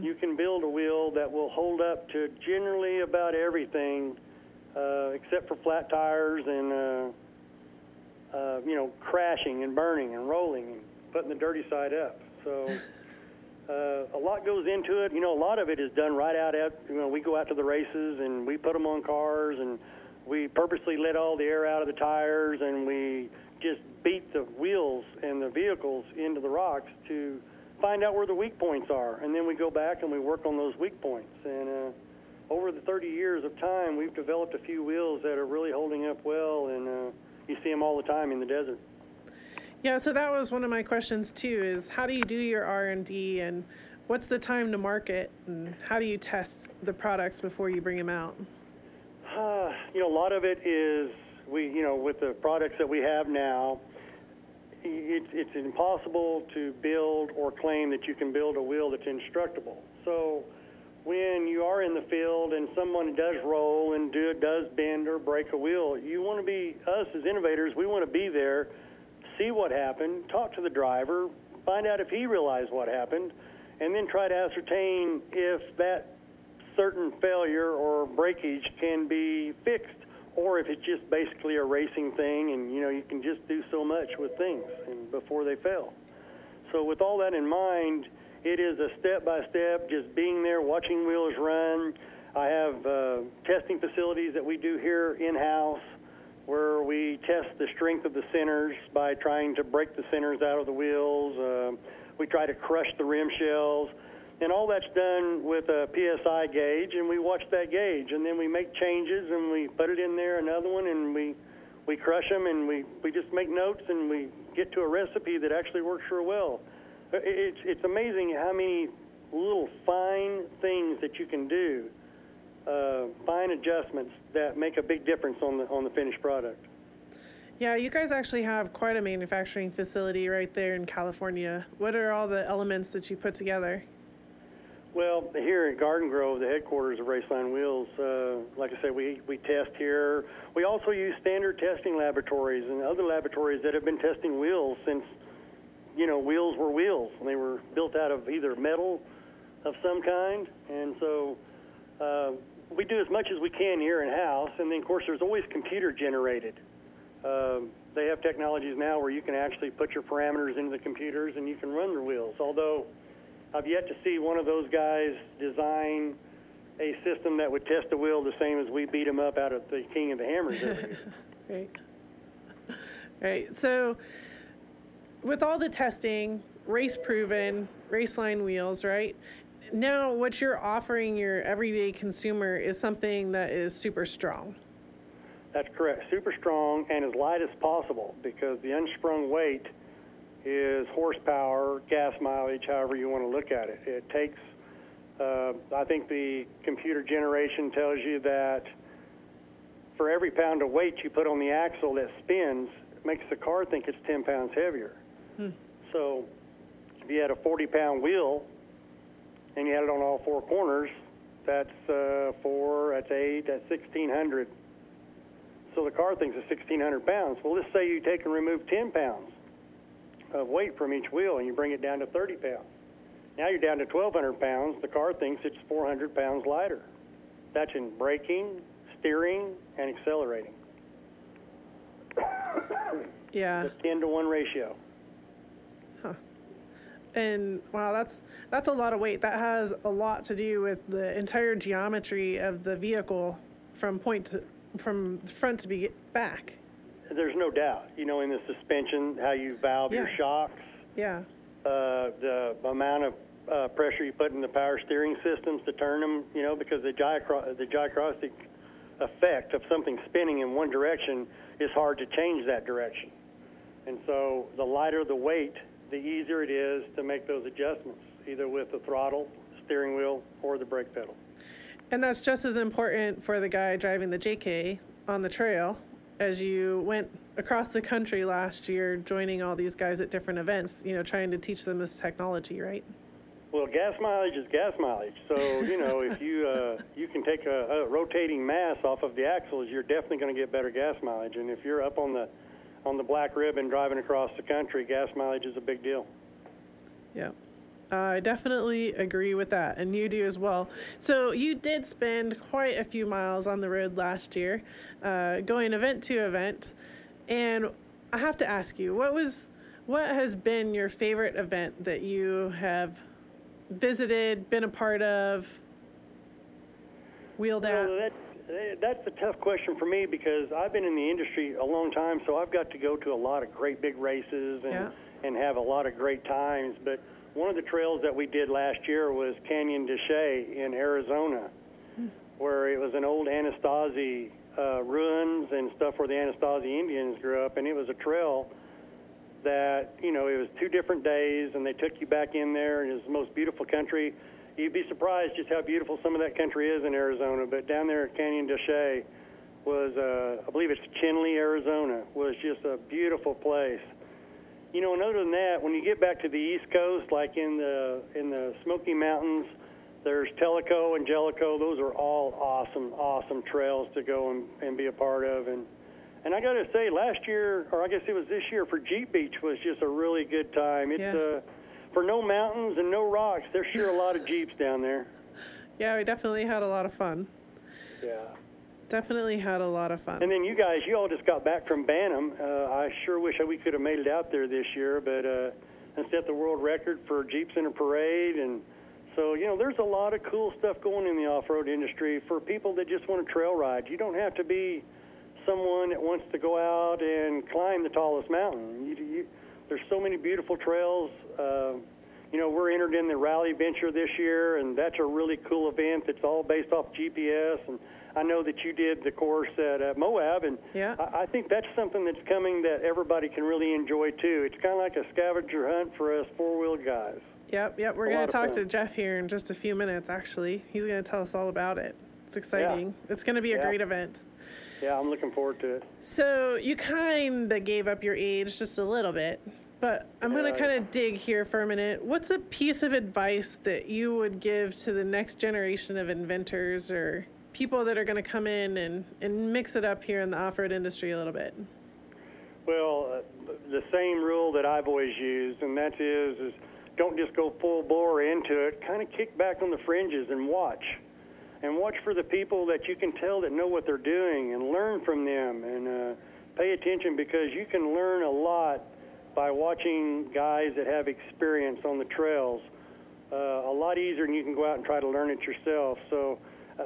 You can build a wheel that will hold up to generally about everything, uh, except for flat tires and uh, Uh, you know, crashing and burning and rolling and putting the dirty side up. So uh, a lot goes into it. You know, a lot of it is done right out at, you know, we go out to the races and we put them on cars, and we purposely let all the air out of the tires, and we just beat the wheels and the vehicles into the rocks to find out where the weak points are. And then we go back and we work on those weak points. And uh, over the thirty years of time, we've developed a few wheels that are really holding up well, and uh, you see them all the time in the desert. Yeah, so that was one of my questions too, is how do you do your R and D, and what's the time to market, and how do you test the products before you bring them out? Uh, you know, a lot of it is, we, you know, with the products that we have now, it, it's impossible to build or claim that you can build a wheel that's indestructible. So when you are in the field and someone does roll and do, does bend or break a wheel, you want to be, us as innovators, we want to be there, see what happened, talk to the driver, find out if he realized what happened, and then try to ascertain if that certain failure or breakage can be fixed, or if it's just basically a racing thing and, you know, you can just do so much with things and before they fail. So with all that in mind, it is a step-by-step, just being there, watching wheels run. I have uh, testing facilities that we do here in-house where we test the strength of the centers by trying to break the centers out of the wheels. Uh, we try to crush the rim shells. And all that's done with a P S I gauge, and we watch that gauge. And then we make changes, and we put it in there, another one, and we, we crush them, and we, we just make notes, and we get to a recipe that actually works real well. It's, it's amazing how many little fine things that you can do, uh, fine adjustments that make a big difference on the on the finished product. Yeah, you guys actually have quite a manufacturing facility right there in California. What are all the elements that you put together? Well, here at Garden Grove, the headquarters of Raceline Wheels, uh, like I said, we, we test here. We also use standard testing laboratories and other laboratories that have been testing wheels since, you know, wheels were wheels, and they were built out of either metal of some kind. And so uh, we do as much as we can here in-house, and then, of course, there's always computer-generated. Um, they have technologies now where you can actually put your parameters into the computers and you can run the wheels, although I've yet to see one of those guys design a system that would test the wheel the same as we beat them up out of the King of the Hammers every year. Right. Right. So with all the testing, race-proven, Raceline Wheels, right? Now what you're offering your everyday consumer is something that is super strong. That's correct. Super strong and as light as possible, because the unsprung weight is horsepower, gas mileage, however you want to look at it. It takes Uh, I think the computer generation tells you that for every pound of weight you put on the axle that spins, it makes the car think it's ten pounds heavier. Hmm. So if you had a forty pound wheel and you had it on all four corners, that's uh, four, that's eight, that's sixteen hundred. So the car thinks it's sixteen hundred pounds. Well, let's say you take and remove ten pounds of weight from each wheel and you bring it down to thirty pounds. Now you're down to twelve hundred pounds. The car thinks it's four hundred pounds lighter. That's in braking, steering, and accelerating. Yeah. It's a ten to one ratio. Huh. And wow, that's that's a lot of weight. That has a lot to do with the entire geometry of the vehicle from point to from front to be back. There's no doubt. You know, in the suspension, how you valve yeah. your shocks. Yeah. Uh, the amount of uh, pressure you put in the power steering systems to turn them, you know, because the gyacro the gyacrostic effect of something spinning in one direction is hard to change that direction. And so the lighter the weight, the easier it is to make those adjustments, either with the throttle, steering wheel, or the brake pedal. And that's just as important for the guy driving the J K on the trail. As you went across the country last year, joining all these guys at different events, you know, trying to teach them this technology, right? Well, gas mileage is gas mileage. So, you know, if you uh, you can take a, a rotating mass off of the axles, you're definitely going to get better gas mileage. And if you're up on the on the Black Ribbon driving across the country, gas mileage is a big deal. Yeah. Uh, I definitely agree with that, and you do as well. So you did spend quite a few miles on the road last year, uh, going event to event, and I have to ask you, what was, what has been your favorite event that you have visited, been a part of, wheeled out? Well, that, that's a tough question for me because I've been in the industry a long time, so I've got to go to a lot of great big races and, yeah. and have a lot of great times, but one of the trails that we did last year was Canyon de Chelly in Arizona, mm. where it was an old Anasazi uh, ruins and stuff where the Anasazi Indians grew up, and it was a trail that, you know, it was two different days, and they took you back in there, and it was the most beautiful country. You'd be surprised just how beautiful some of that country is in Arizona, but down there at Canyon de Chelly was, uh, I believe it's Chinle, Arizona, was just a beautiful place. You know, and other than that, when you get back to the East Coast, like in the in the Smoky Mountains, there's Tellico and Jellico. Those are all awesome, awesome trails to go and, and be a part of. And and I got to say, last year, or I guess it was this year, for Jeep Beach was just a really good time. It's yeah. uh, for no mountains and no rocks, there's sure a lot of Jeeps down there. Yeah, we definitely had a lot of fun. Yeah. Definitely had a lot of fun. And then you guys, you all just got back from Bantam. Uh, I sure wish we could have made it out there this year, but uh, and set the world record for Jeeps in a parade. And so, you know, there's a lot of cool stuff going in the off-road industry for people that just want to trail ride. You don't have to be someone that wants to go out and climb the tallest mountain. You, you, there's so many beautiful trails. Uh, you know, we're entered in the Rally Venture this year, and that's a really cool event that's all based off G P S. And I know that you did the course at uh, Moab, and yeah. I, I think that's something that's coming that everybody can really enjoy, too. It's kind of like a scavenger hunt for us four-wheel guys. Yep, yep. We're going to talk to Jeff here in just a few minutes, actually. He's going to tell us all about it. It's exciting. Yeah. It's going to be a yeah. great event. Yeah, I'm looking forward to it. So you kind of gave up your age just a little bit, but I'm going to uh, kind of dig here for a minute. What's a piece of advice that you would give to the next generation of inventors or people that are going to come in and, and mix it up here in the off-road industry a little bit? Well, uh, the same rule that I've always used, and that is, is don't just go full bore into it. Kind of kick back on the fringes and watch. And watch for the people that you can tell that know what they're doing and learn from them and uh, pay attention, because you can learn a lot by watching guys that have experience on the trails. Uh, a lot easier than you can go out and try to learn it yourself. So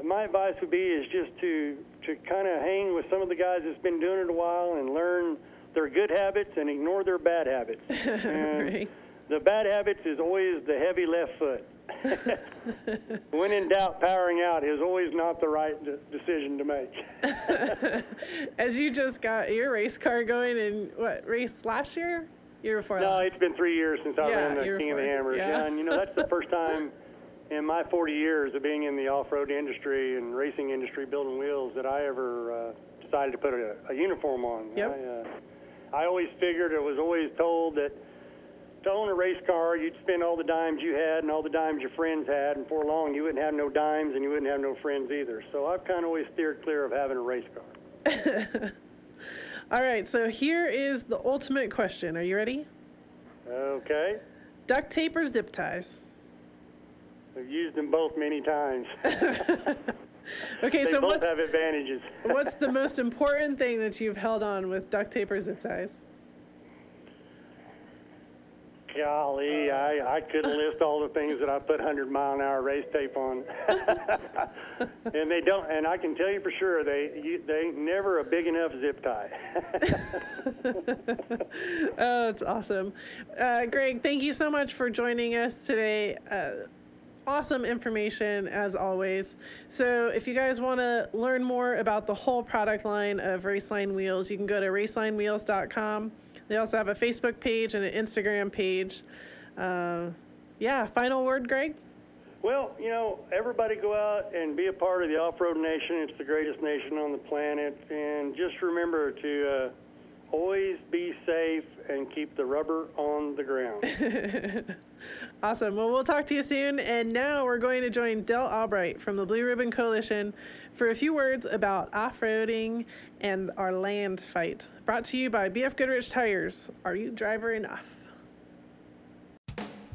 my advice would be is just to, to kind of hang with some of the guys that's been doing it a while and learn their good habits and ignore their bad habits. And right. The bad habits is always the heavy left foot. When in doubt, powering out is always not the right de decision to make. As you just got your race car going in, what, race last year? Year before no, last? No, it's been three years since I yeah, ran the King of the Hammers. Yeah. And, you know, that's the first time in my forty years of being in the off-road industry and racing industry, building wheels, that I ever uh, decided to put a, a uniform on. Yep. I, uh, I always figured, I was always told that to own a race car, you'd spend all the dimes you had and all the dimes your friends had, and for long you wouldn't have no dimes and you wouldn't have no friends either. So I've kind of always steered clear of having a race car. All right, so here is the ultimate question. Are you ready? Okay. Duct tape or zip ties? I've used them both many times. Okay, they so both what's, have advantages. What's the most important thing that you've held on with duct tape or zip ties? Golly, uh, I, I could list all the things that I put hundred mile an hour race tape on. And they don't, and I can tell you for sure, they you, they ain't never a big enough zip tie. Oh, it's awesome. Uh, Greg, thank you so much for joining us today. Uh, Awesome information as always. So if you guys want to learn more about the whole product line of Raceline Wheels, you can go to raceline wheels dot com. They also have a Facebook page and an Instagram page. Uh, yeah, final word, Greg? Well, you know, everybody go out and be a part of the off-road nation. It's the greatest nation on the planet. And just remember to uh, always be safe and keep the rubber on the ground. Awesome. Well, we'll talk to you soon. And now we're going to join Del Albright from the Blue Ribbon Coalition for a few words about off-roading and our land fight. Brought to you by B F Goodrich Tires. Are you driver enough?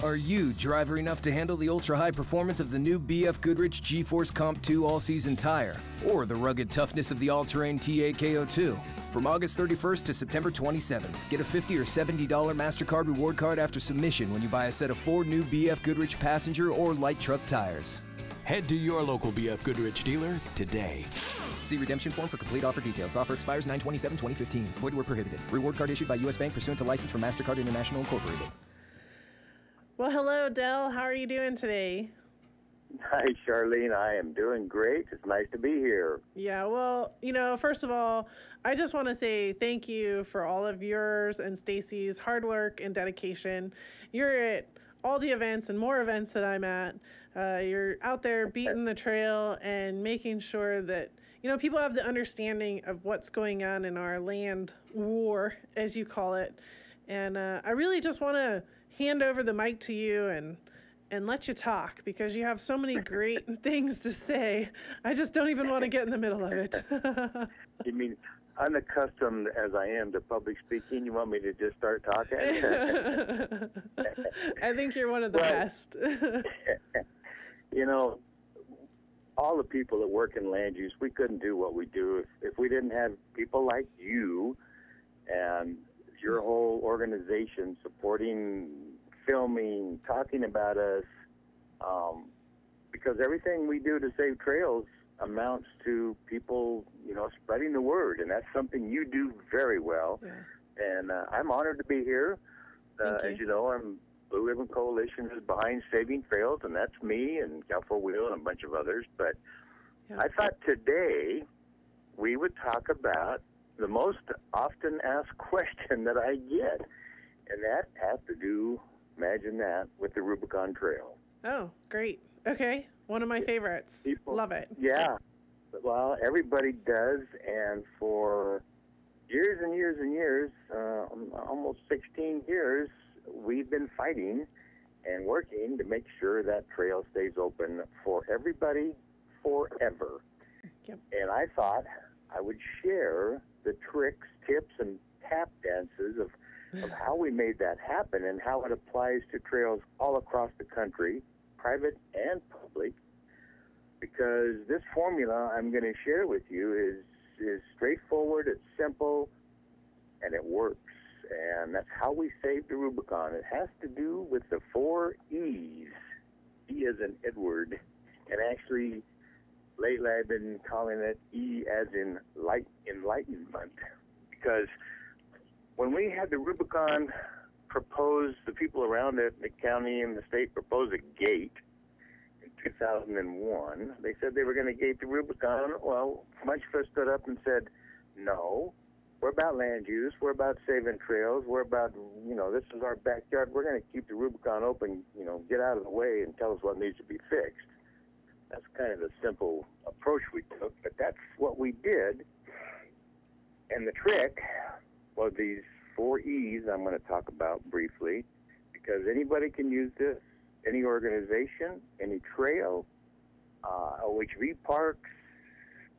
Are you driver enough to handle the ultra-high performance of the new B F Goodrich G-Force Comp two all-season tire, or the rugged toughness of the all-terrain T A K O two? From August thirty-first to September twenty-seventh, get a fifty dollar or seventy dollar MasterCard reward card after submission when you buy a set of four new B F Goodrich passenger or light truck tires. Head to your local B F Goodrich dealer today. See redemption form for complete offer details. Offer expires nine twenty-seven twenty fifteen. Void where prohibited. Reward card issued by U S Bank pursuant to license for MasterCard International Incorporated. Well, hello, Del. How are you doing today? Hi, Charlene. I am doing great. It's nice to be here. Yeah, well, you know, first of all, I just want to say thank you for all of yours and Stacy's hard work and dedication. You're at all the events and more events that I'm at. Uh, you're out there beating the trail and making sure that, you know, people have the understanding of what's going on in our land war, as you call it. And uh, I really just want to hand over the mic to you and and let you talk, because you have so many great things to say. I just don't even want to get in the middle of it. You mean, unaccustomed as I am to public speaking, you want me to just start talking? I think you're one of the well, best. You know, all the people that work in land use, we couldn't do what we do if, if we didn't have people like you and your whole organization supporting, filming, talking about us, um, because everything we do to save trails amounts to people, you know, spreading the word, and that's something you do very well. Yeah. And uh, I'm honored to be here. Uh, you. As you know, I'm Blue Ribbon Coalition is behind Saving Trails, and that's me and Cal Four Wheel and a bunch of others. But yeah. I thought today we would talk about the most often asked question that I get, and that has to do, imagine that, with the Rubicon Trail. Oh, great. Okay. One of my favorites. People, love it. Yeah. Well, everybody does, and for years and years and years, uh, almost sixteen years, we've been fighting and working to make sure that trail stays open for everybody forever. Yep. And I thought I would share the tricks, tips, and tap dances of of how we made that happen and how it applies to trails all across the country, private and public, because this formula I'm going to share with you is is straightforward, it's simple, and it works. And that's how we saved the Rubicon. It has to do with the four E's. E as in Edward, and actually lately I've been calling it E as in light, enlightenment, because when we had the Rubicon proposed, the people around it, the county and the state proposed a gate in two thousand one. They said they were going to gate the Rubicon. Well, much of us stood up and said, no, We're about land use. We're about saving trails. We're about, you know, this is our backyard. We're going to keep the Rubicon open, you know, get out of the way and tell us what needs to be fixed. That's kind of the simple approach we took, but that's what we did. And the trick was these four E's I'm going to talk about briefly, because anybody can use this, any organization, any trail, uh, O H V parks,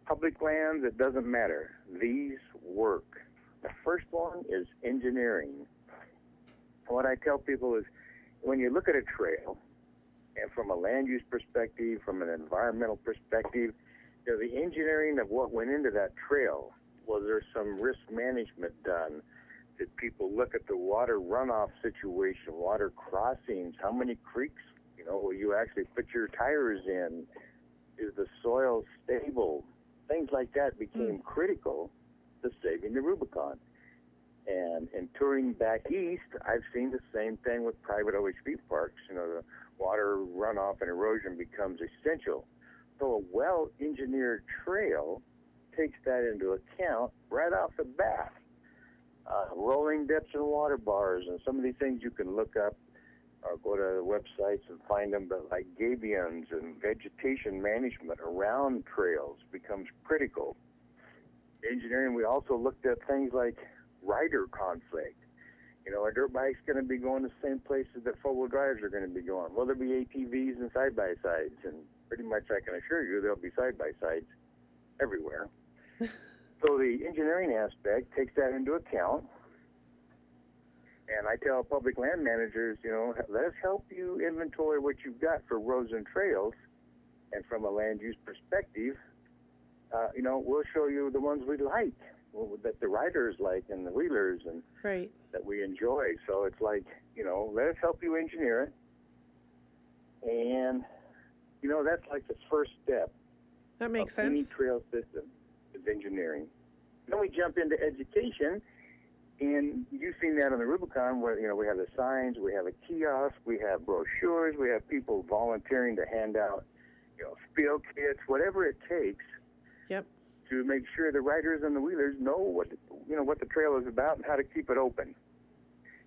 public lands, it doesn't matter. These work. The first one is engineering. What I tell people is when you look at a trail, and from a land use perspective, from an environmental perspective, you know, the engineering of what went into that trail, was there some risk management done? Did people look at the water runoff situation, water crossings, how many creeks, you know, will you actually put your tires in? Is the soil stable? Things like that became critical to saving the Rubicon. And in touring back east, I've seen the same thing with private O H V parks. You know, the water runoff and erosion becomes essential. So a well-engineered trail takes that into account right off the bat. Uh, rolling depths and water bars and some of these things you can look up or go to the websites and find them, but like gabions and vegetation management around trails becomes critical. Engineering, we also looked at things like rider conflict. You know, a dirt bike's going to be going the same places that four-wheel drives are going to be going. Will there be A T Vs and side-by-sides? And pretty much I can assure you there'll be side-by-sides everywhere. So the engineering aspect takes that into account. And I tell public land managers, you know, let us help you inventory what you've got for roads and trails. And from a land use perspective, uh, you know, we'll show you the ones we like, that the riders like and the wheelers and right. that we enjoy. So it's like, you know, let us help you engineer it. And, you know, that's like the first step. That makes sense. Any trail system is engineering. Then we jump into education, and you've seen that on the Rubicon where, you know, we have the signs, we have a kiosk, we have brochures, we have people volunteering to hand out, you know, spiel kits, whatever it takes. Yep. To make sure the riders and the wheelers know what, you know, what the trail is about and how to keep it open.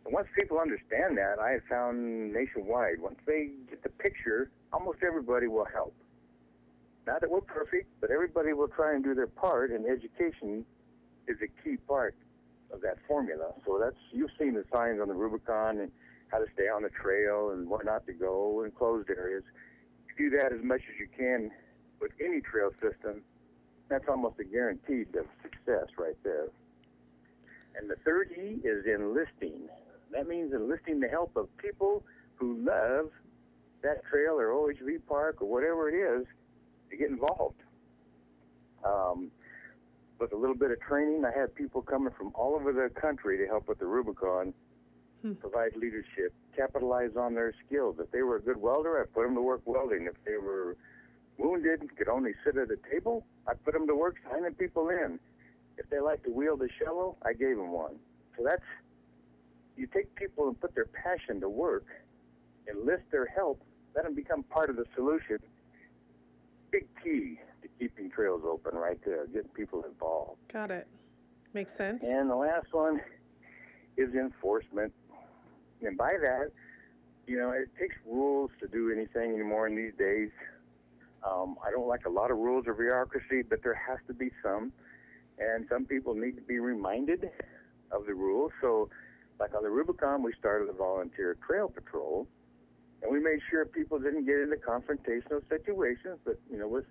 And once people understand that, I have found nationwide, once they get the picture, almost everybody will help. Not that we're perfect, but everybody will try and do their part, and education is a key part of that formula. So that's, you've seen the signs on the Rubicon and how to stay on the trail and where not to go in closed areas. You do that as much as you can with any trail system. That's almost a guarantee of success right there. And the third E is enlisting. That means enlisting the help of people who love that trail or O H V park or whatever it is, to get involved. Um, with a little bit of training, I had people coming from all over the country to help with the Rubicon, hmm. provide leadership, capitalize on their skills. If they were a good welder, I put them to work welding. If they were wounded and could only sit at a table, I put them to work signing people in. If they liked to wield a shovel, I gave them one. So that's, you take people and put their passion to work, enlist their help, let them become part of the solution. Big key to keeping trails open right there, getting people involved. Got it. Makes sense. And the last one is enforcement. And by that, you know, it takes rules to do anything anymore in these days. Um, I don't like a lot of rules or bureaucracy, but there has to be some. And some people need to be reminded of the rules. So, like on the Rubicon, we started a volunteer trail patrol. And we made sure people didn't get into confrontational situations, but, you know, with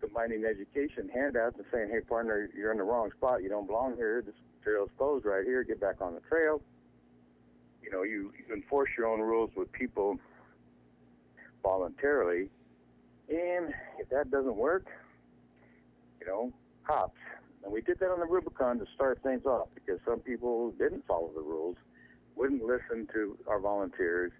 combining education, handouts, and saying, hey, partner, you're in the wrong spot. You don't belong here. This trail's closed right here. Get back on the trail. You know, you, you enforce your own rules with people voluntarily. And if that doesn't work, you know, hops. And we did that on the Rubicon to start things off because some people didn't follow the rules, wouldn't listen to our volunteers.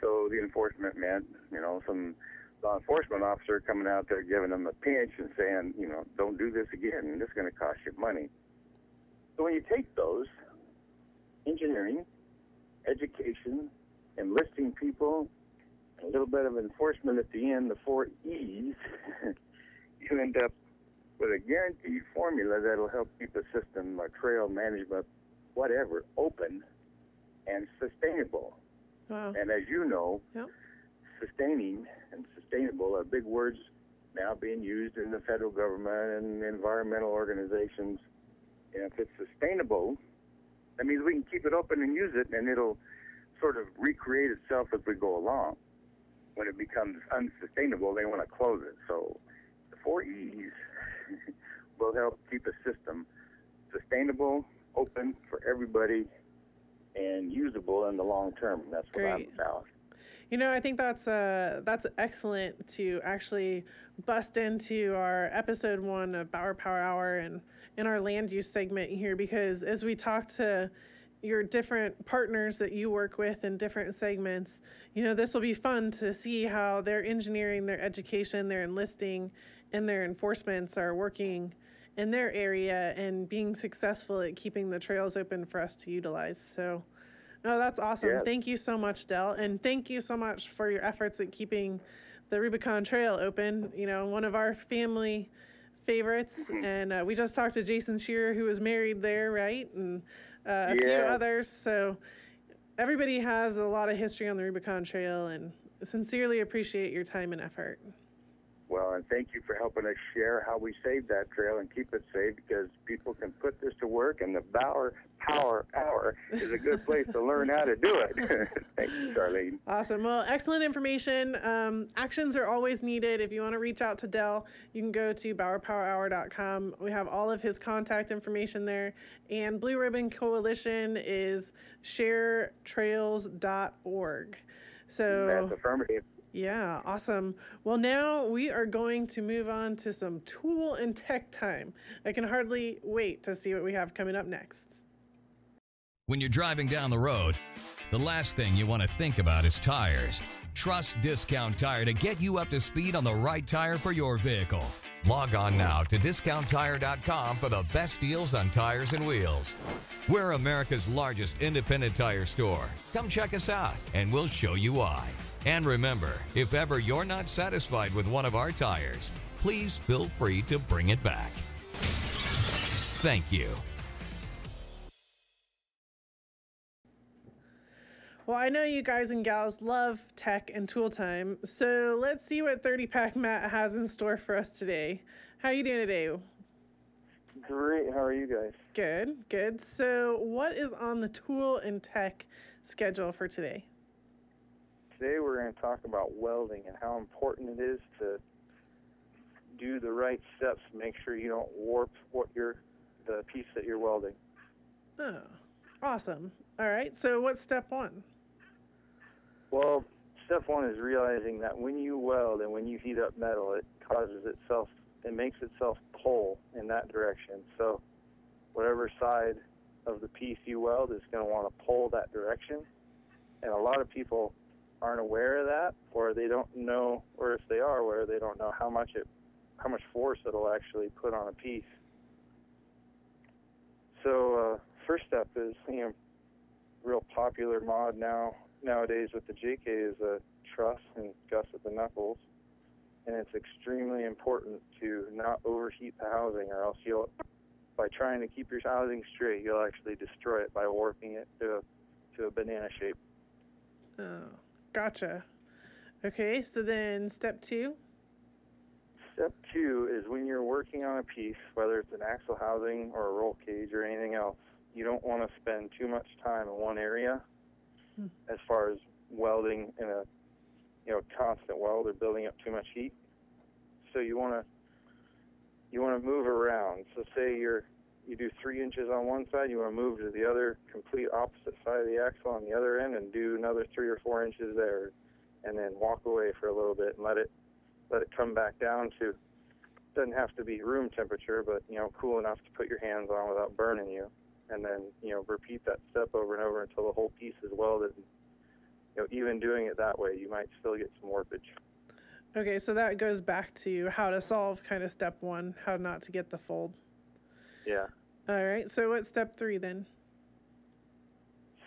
So the enforcement meant, you know, some law enforcement officer coming out there giving them a pinch and saying, you know, don't do this again, and this is going to cost you money. So when you take those, engineering, education, enlisting people, a little bit of enforcement at the end, the four E's, you end up with a guaranteed formula that'll help keep the system, or trail management, whatever, open and sustainable. Wow. And as you know, yep. sustaining and sustainable are big words now being used in the federal government and environmental organizations. And if it's sustainable, that means we can keep it open and use it, and it'll sort of recreate itself as we go along. When it becomes unsustainable, they want to close it. So the four E's will help keep a system sustainable, open for everybody, and usable in the long term. That's what Great. I'm about. You know, I think that's uh, that's excellent to actually bust into our episode one of Bower Power Hour and in our land use segment here, because as we talk to your different partners that you work with in different segments, you know, this will be fun to see how their engineering, their education, their enlisting, and their enforcements are working in their area and being successful at keeping the trails open for us to utilize. So, no, that's awesome. Yeah. Thank you so much, Del, and thank you so much for your efforts at keeping the Rubicon Trail open. You know, one of our family favorites, and uh, we just talked to Jason Scherer, who was married there, right, and uh, a yeah. few others. So everybody has a lot of history on the Rubicon Trail, and sincerely appreciate your time and effort. Well, and thank you for helping us share how we save that trail and keep it safe, because people can put this to work, and the Bower Power Hour is a good place to learn how to do it. Thank you, Charlene. Awesome. Well, excellent information. Um, actions are always needed. If you want to reach out to Del, you can go to bower power hour dot com. We have all of his contact information there. And Blue Ribbon Coalition is share trails dot org. So that's affirmative. Yeah, awesome. Well, now we are going to move on to some tool and tech time. I can hardly wait to see what we have coming up next. When you're driving down the road, the last thing you want to think about is tires. Trust Discount Tire to get you up to speed on the right tire for your vehicle. Log on now to discount tire dot com for the best deals on tires and wheels. We're America's largest independent tire store. Come check us out, and we'll show you why. And remember, if ever you're not satisfied with one of our tires, please feel free to bring it back. Thank you. Well, I know you guys and gals love tech and tool time, so let's see what thirty pack Matt has in store for us today. How are you doing today? Great. How are you guys? Good, good. So what is on the tool and tech schedule for today? Today we're going to talk about welding and how important it is to do the right steps to make sure you don't warp what you're, the piece that you're welding. Oh, awesome. All right, so what's step one? Well, step one is realizing that when you weld and when you heat up metal, it causes itself, it makes itself pull in that direction. So whatever side of the piece you weld is going to want to pull that direction. And a lot of people aren't aware of that, or they don't know, or if they are aware, they don't know how much it, how much force it'll actually put on a piece. So uh, first step is, you know, real popular mod now nowadays with the J K is a truss and gusset the knuckles, and it's extremely important to not overheat the housing, or else you'll, by trying to keep your housing straight, you'll actually destroy it by warping it to a, to a banana shape. Oh. Gotcha. Okay, so then step two? Step two is when you're working on a piece, whether it's an axle housing or a roll cage or anything else, you don't want to spend too much time in one area hmm. as far as welding in a, you know, constant weld or building up too much heat. So you want to you want to move around. So say you're you do three inches on one side, you want to move to the other complete opposite side of the axle on the other end and do another three or four inches there, and then walk away for a little bit and let it let it come back down to, doesn't have to be room temperature, but, you know, cool enough to put your hands on without burning you. And then, you know, repeat that step over and over until the whole piece is welded. You know, even doing it that way, you might still get some warpage. Okay, so that goes back to how to solve kind of step one, how not to get the fold. Yeah. All right. So what's step three then?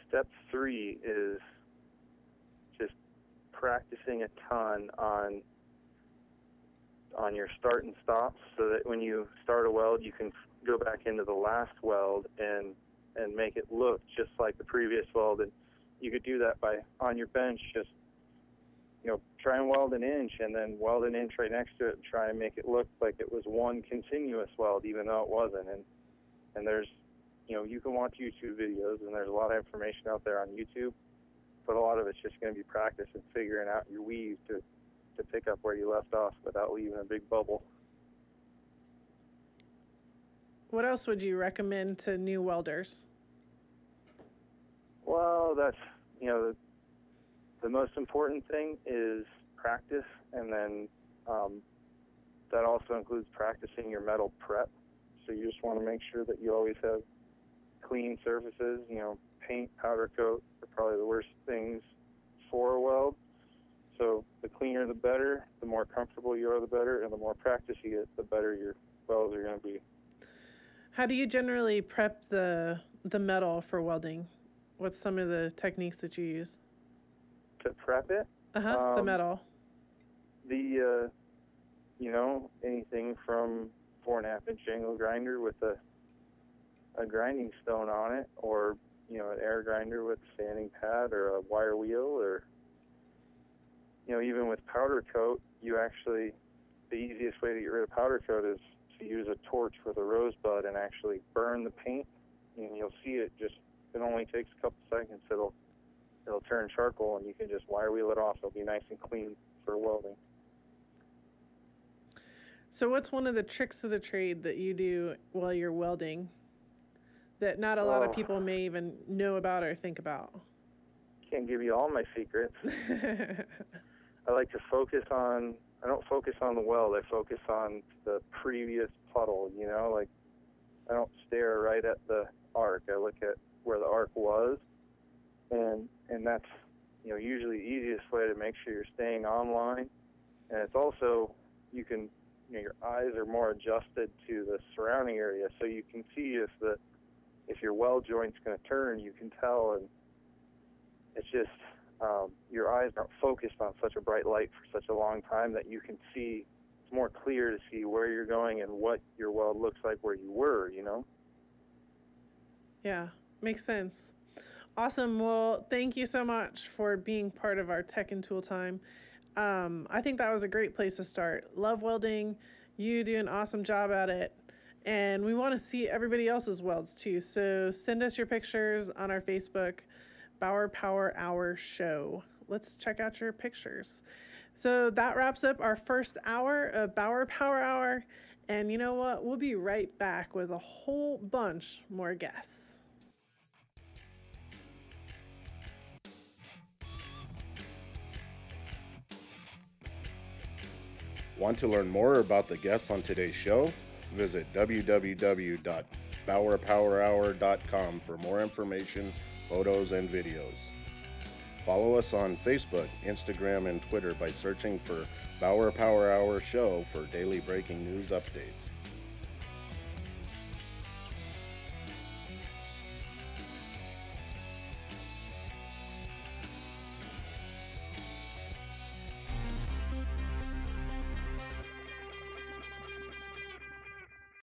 Step three is just practicing a ton on on your start and stops so that when you start a weld, you can go back into the last weld and and make it look just like the previous weld. And you could do that by, on your bench, just, you know, try and weld an inch and then weld an inch right next to it and try and make it look like it was one continuous weld, even though it wasn't. And and there's, you know, you can watch YouTube videos, and there's a lot of information out there on YouTube, but a lot of it's just going to be practice and figuring out your weave to, to pick up where you left off without leaving a big bubble. What else would you recommend to new welders? Well, that's, you know, the, the most important thing is practice, and then um, that also includes practicing your metal prep. So you just want to make sure that you always have clean surfaces. You know, paint, powder coat are probably the worst things for a weld. So the cleaner the better, the more comfortable you are the better, and the more practice you get, the better your welds are going to be. How do you generally prep the, the metal for welding? What's some of the techniques that you use? To prep it? Uh-huh, um, the metal. The, uh, you know, anything from four and a half inch angle grinder with a a grinding stone on it, or you know, an air grinder with a sanding pad or a wire wheel, or you know, even with powder coat, you actually, the easiest way to get rid of powder coat is to use a torch with a rosebud and actually burn the paint, and you'll see it just, it only takes a couple seconds, it'll it'll turn charcoal, and you can just wire wheel it off. It'll be nice and clean for welding. So what's one of the tricks of the trade that you do while you're welding that not a lot oh, of people may even know about or think about? Can't give you all my secrets. I like to focus on, I don't focus on the weld, I focus on the previous puddle, you know, like I don't stare right at the arc. I look at where the arc was, and and that's, you know, usually the easiest way to make sure you're staying online. And it's also, you can, you know, your eyes are more adjusted to the surrounding area, so you can see if the if your weld joint's going to turn, you can tell. And it's just um, your eyes aren't focused on such a bright light for such a long time that you can see, it's more clear to see where you're going and what your weld looks like where you were, you know? Yeah, makes sense. Awesome. Well, thank you so much for being part of our Tech and Tool Time. Um, I think that was a great place to start. Love welding. You do an awesome job at it. And we want to see everybody else's welds too. So send us your pictures on our Facebook, Bower Power Hour Show. Let's check out your pictures. So that wraps up our first hour of Bower Power Hour. And you know what? We'll be right back with a whole bunch more guests. Want to learn more about the guests on today's show? Visit w w w dot bower power hour dot com for more information, photos, and videos. Follow us on Facebook, Instagram, and Twitter by searching for Bower Power Hour Show for daily breaking news updates.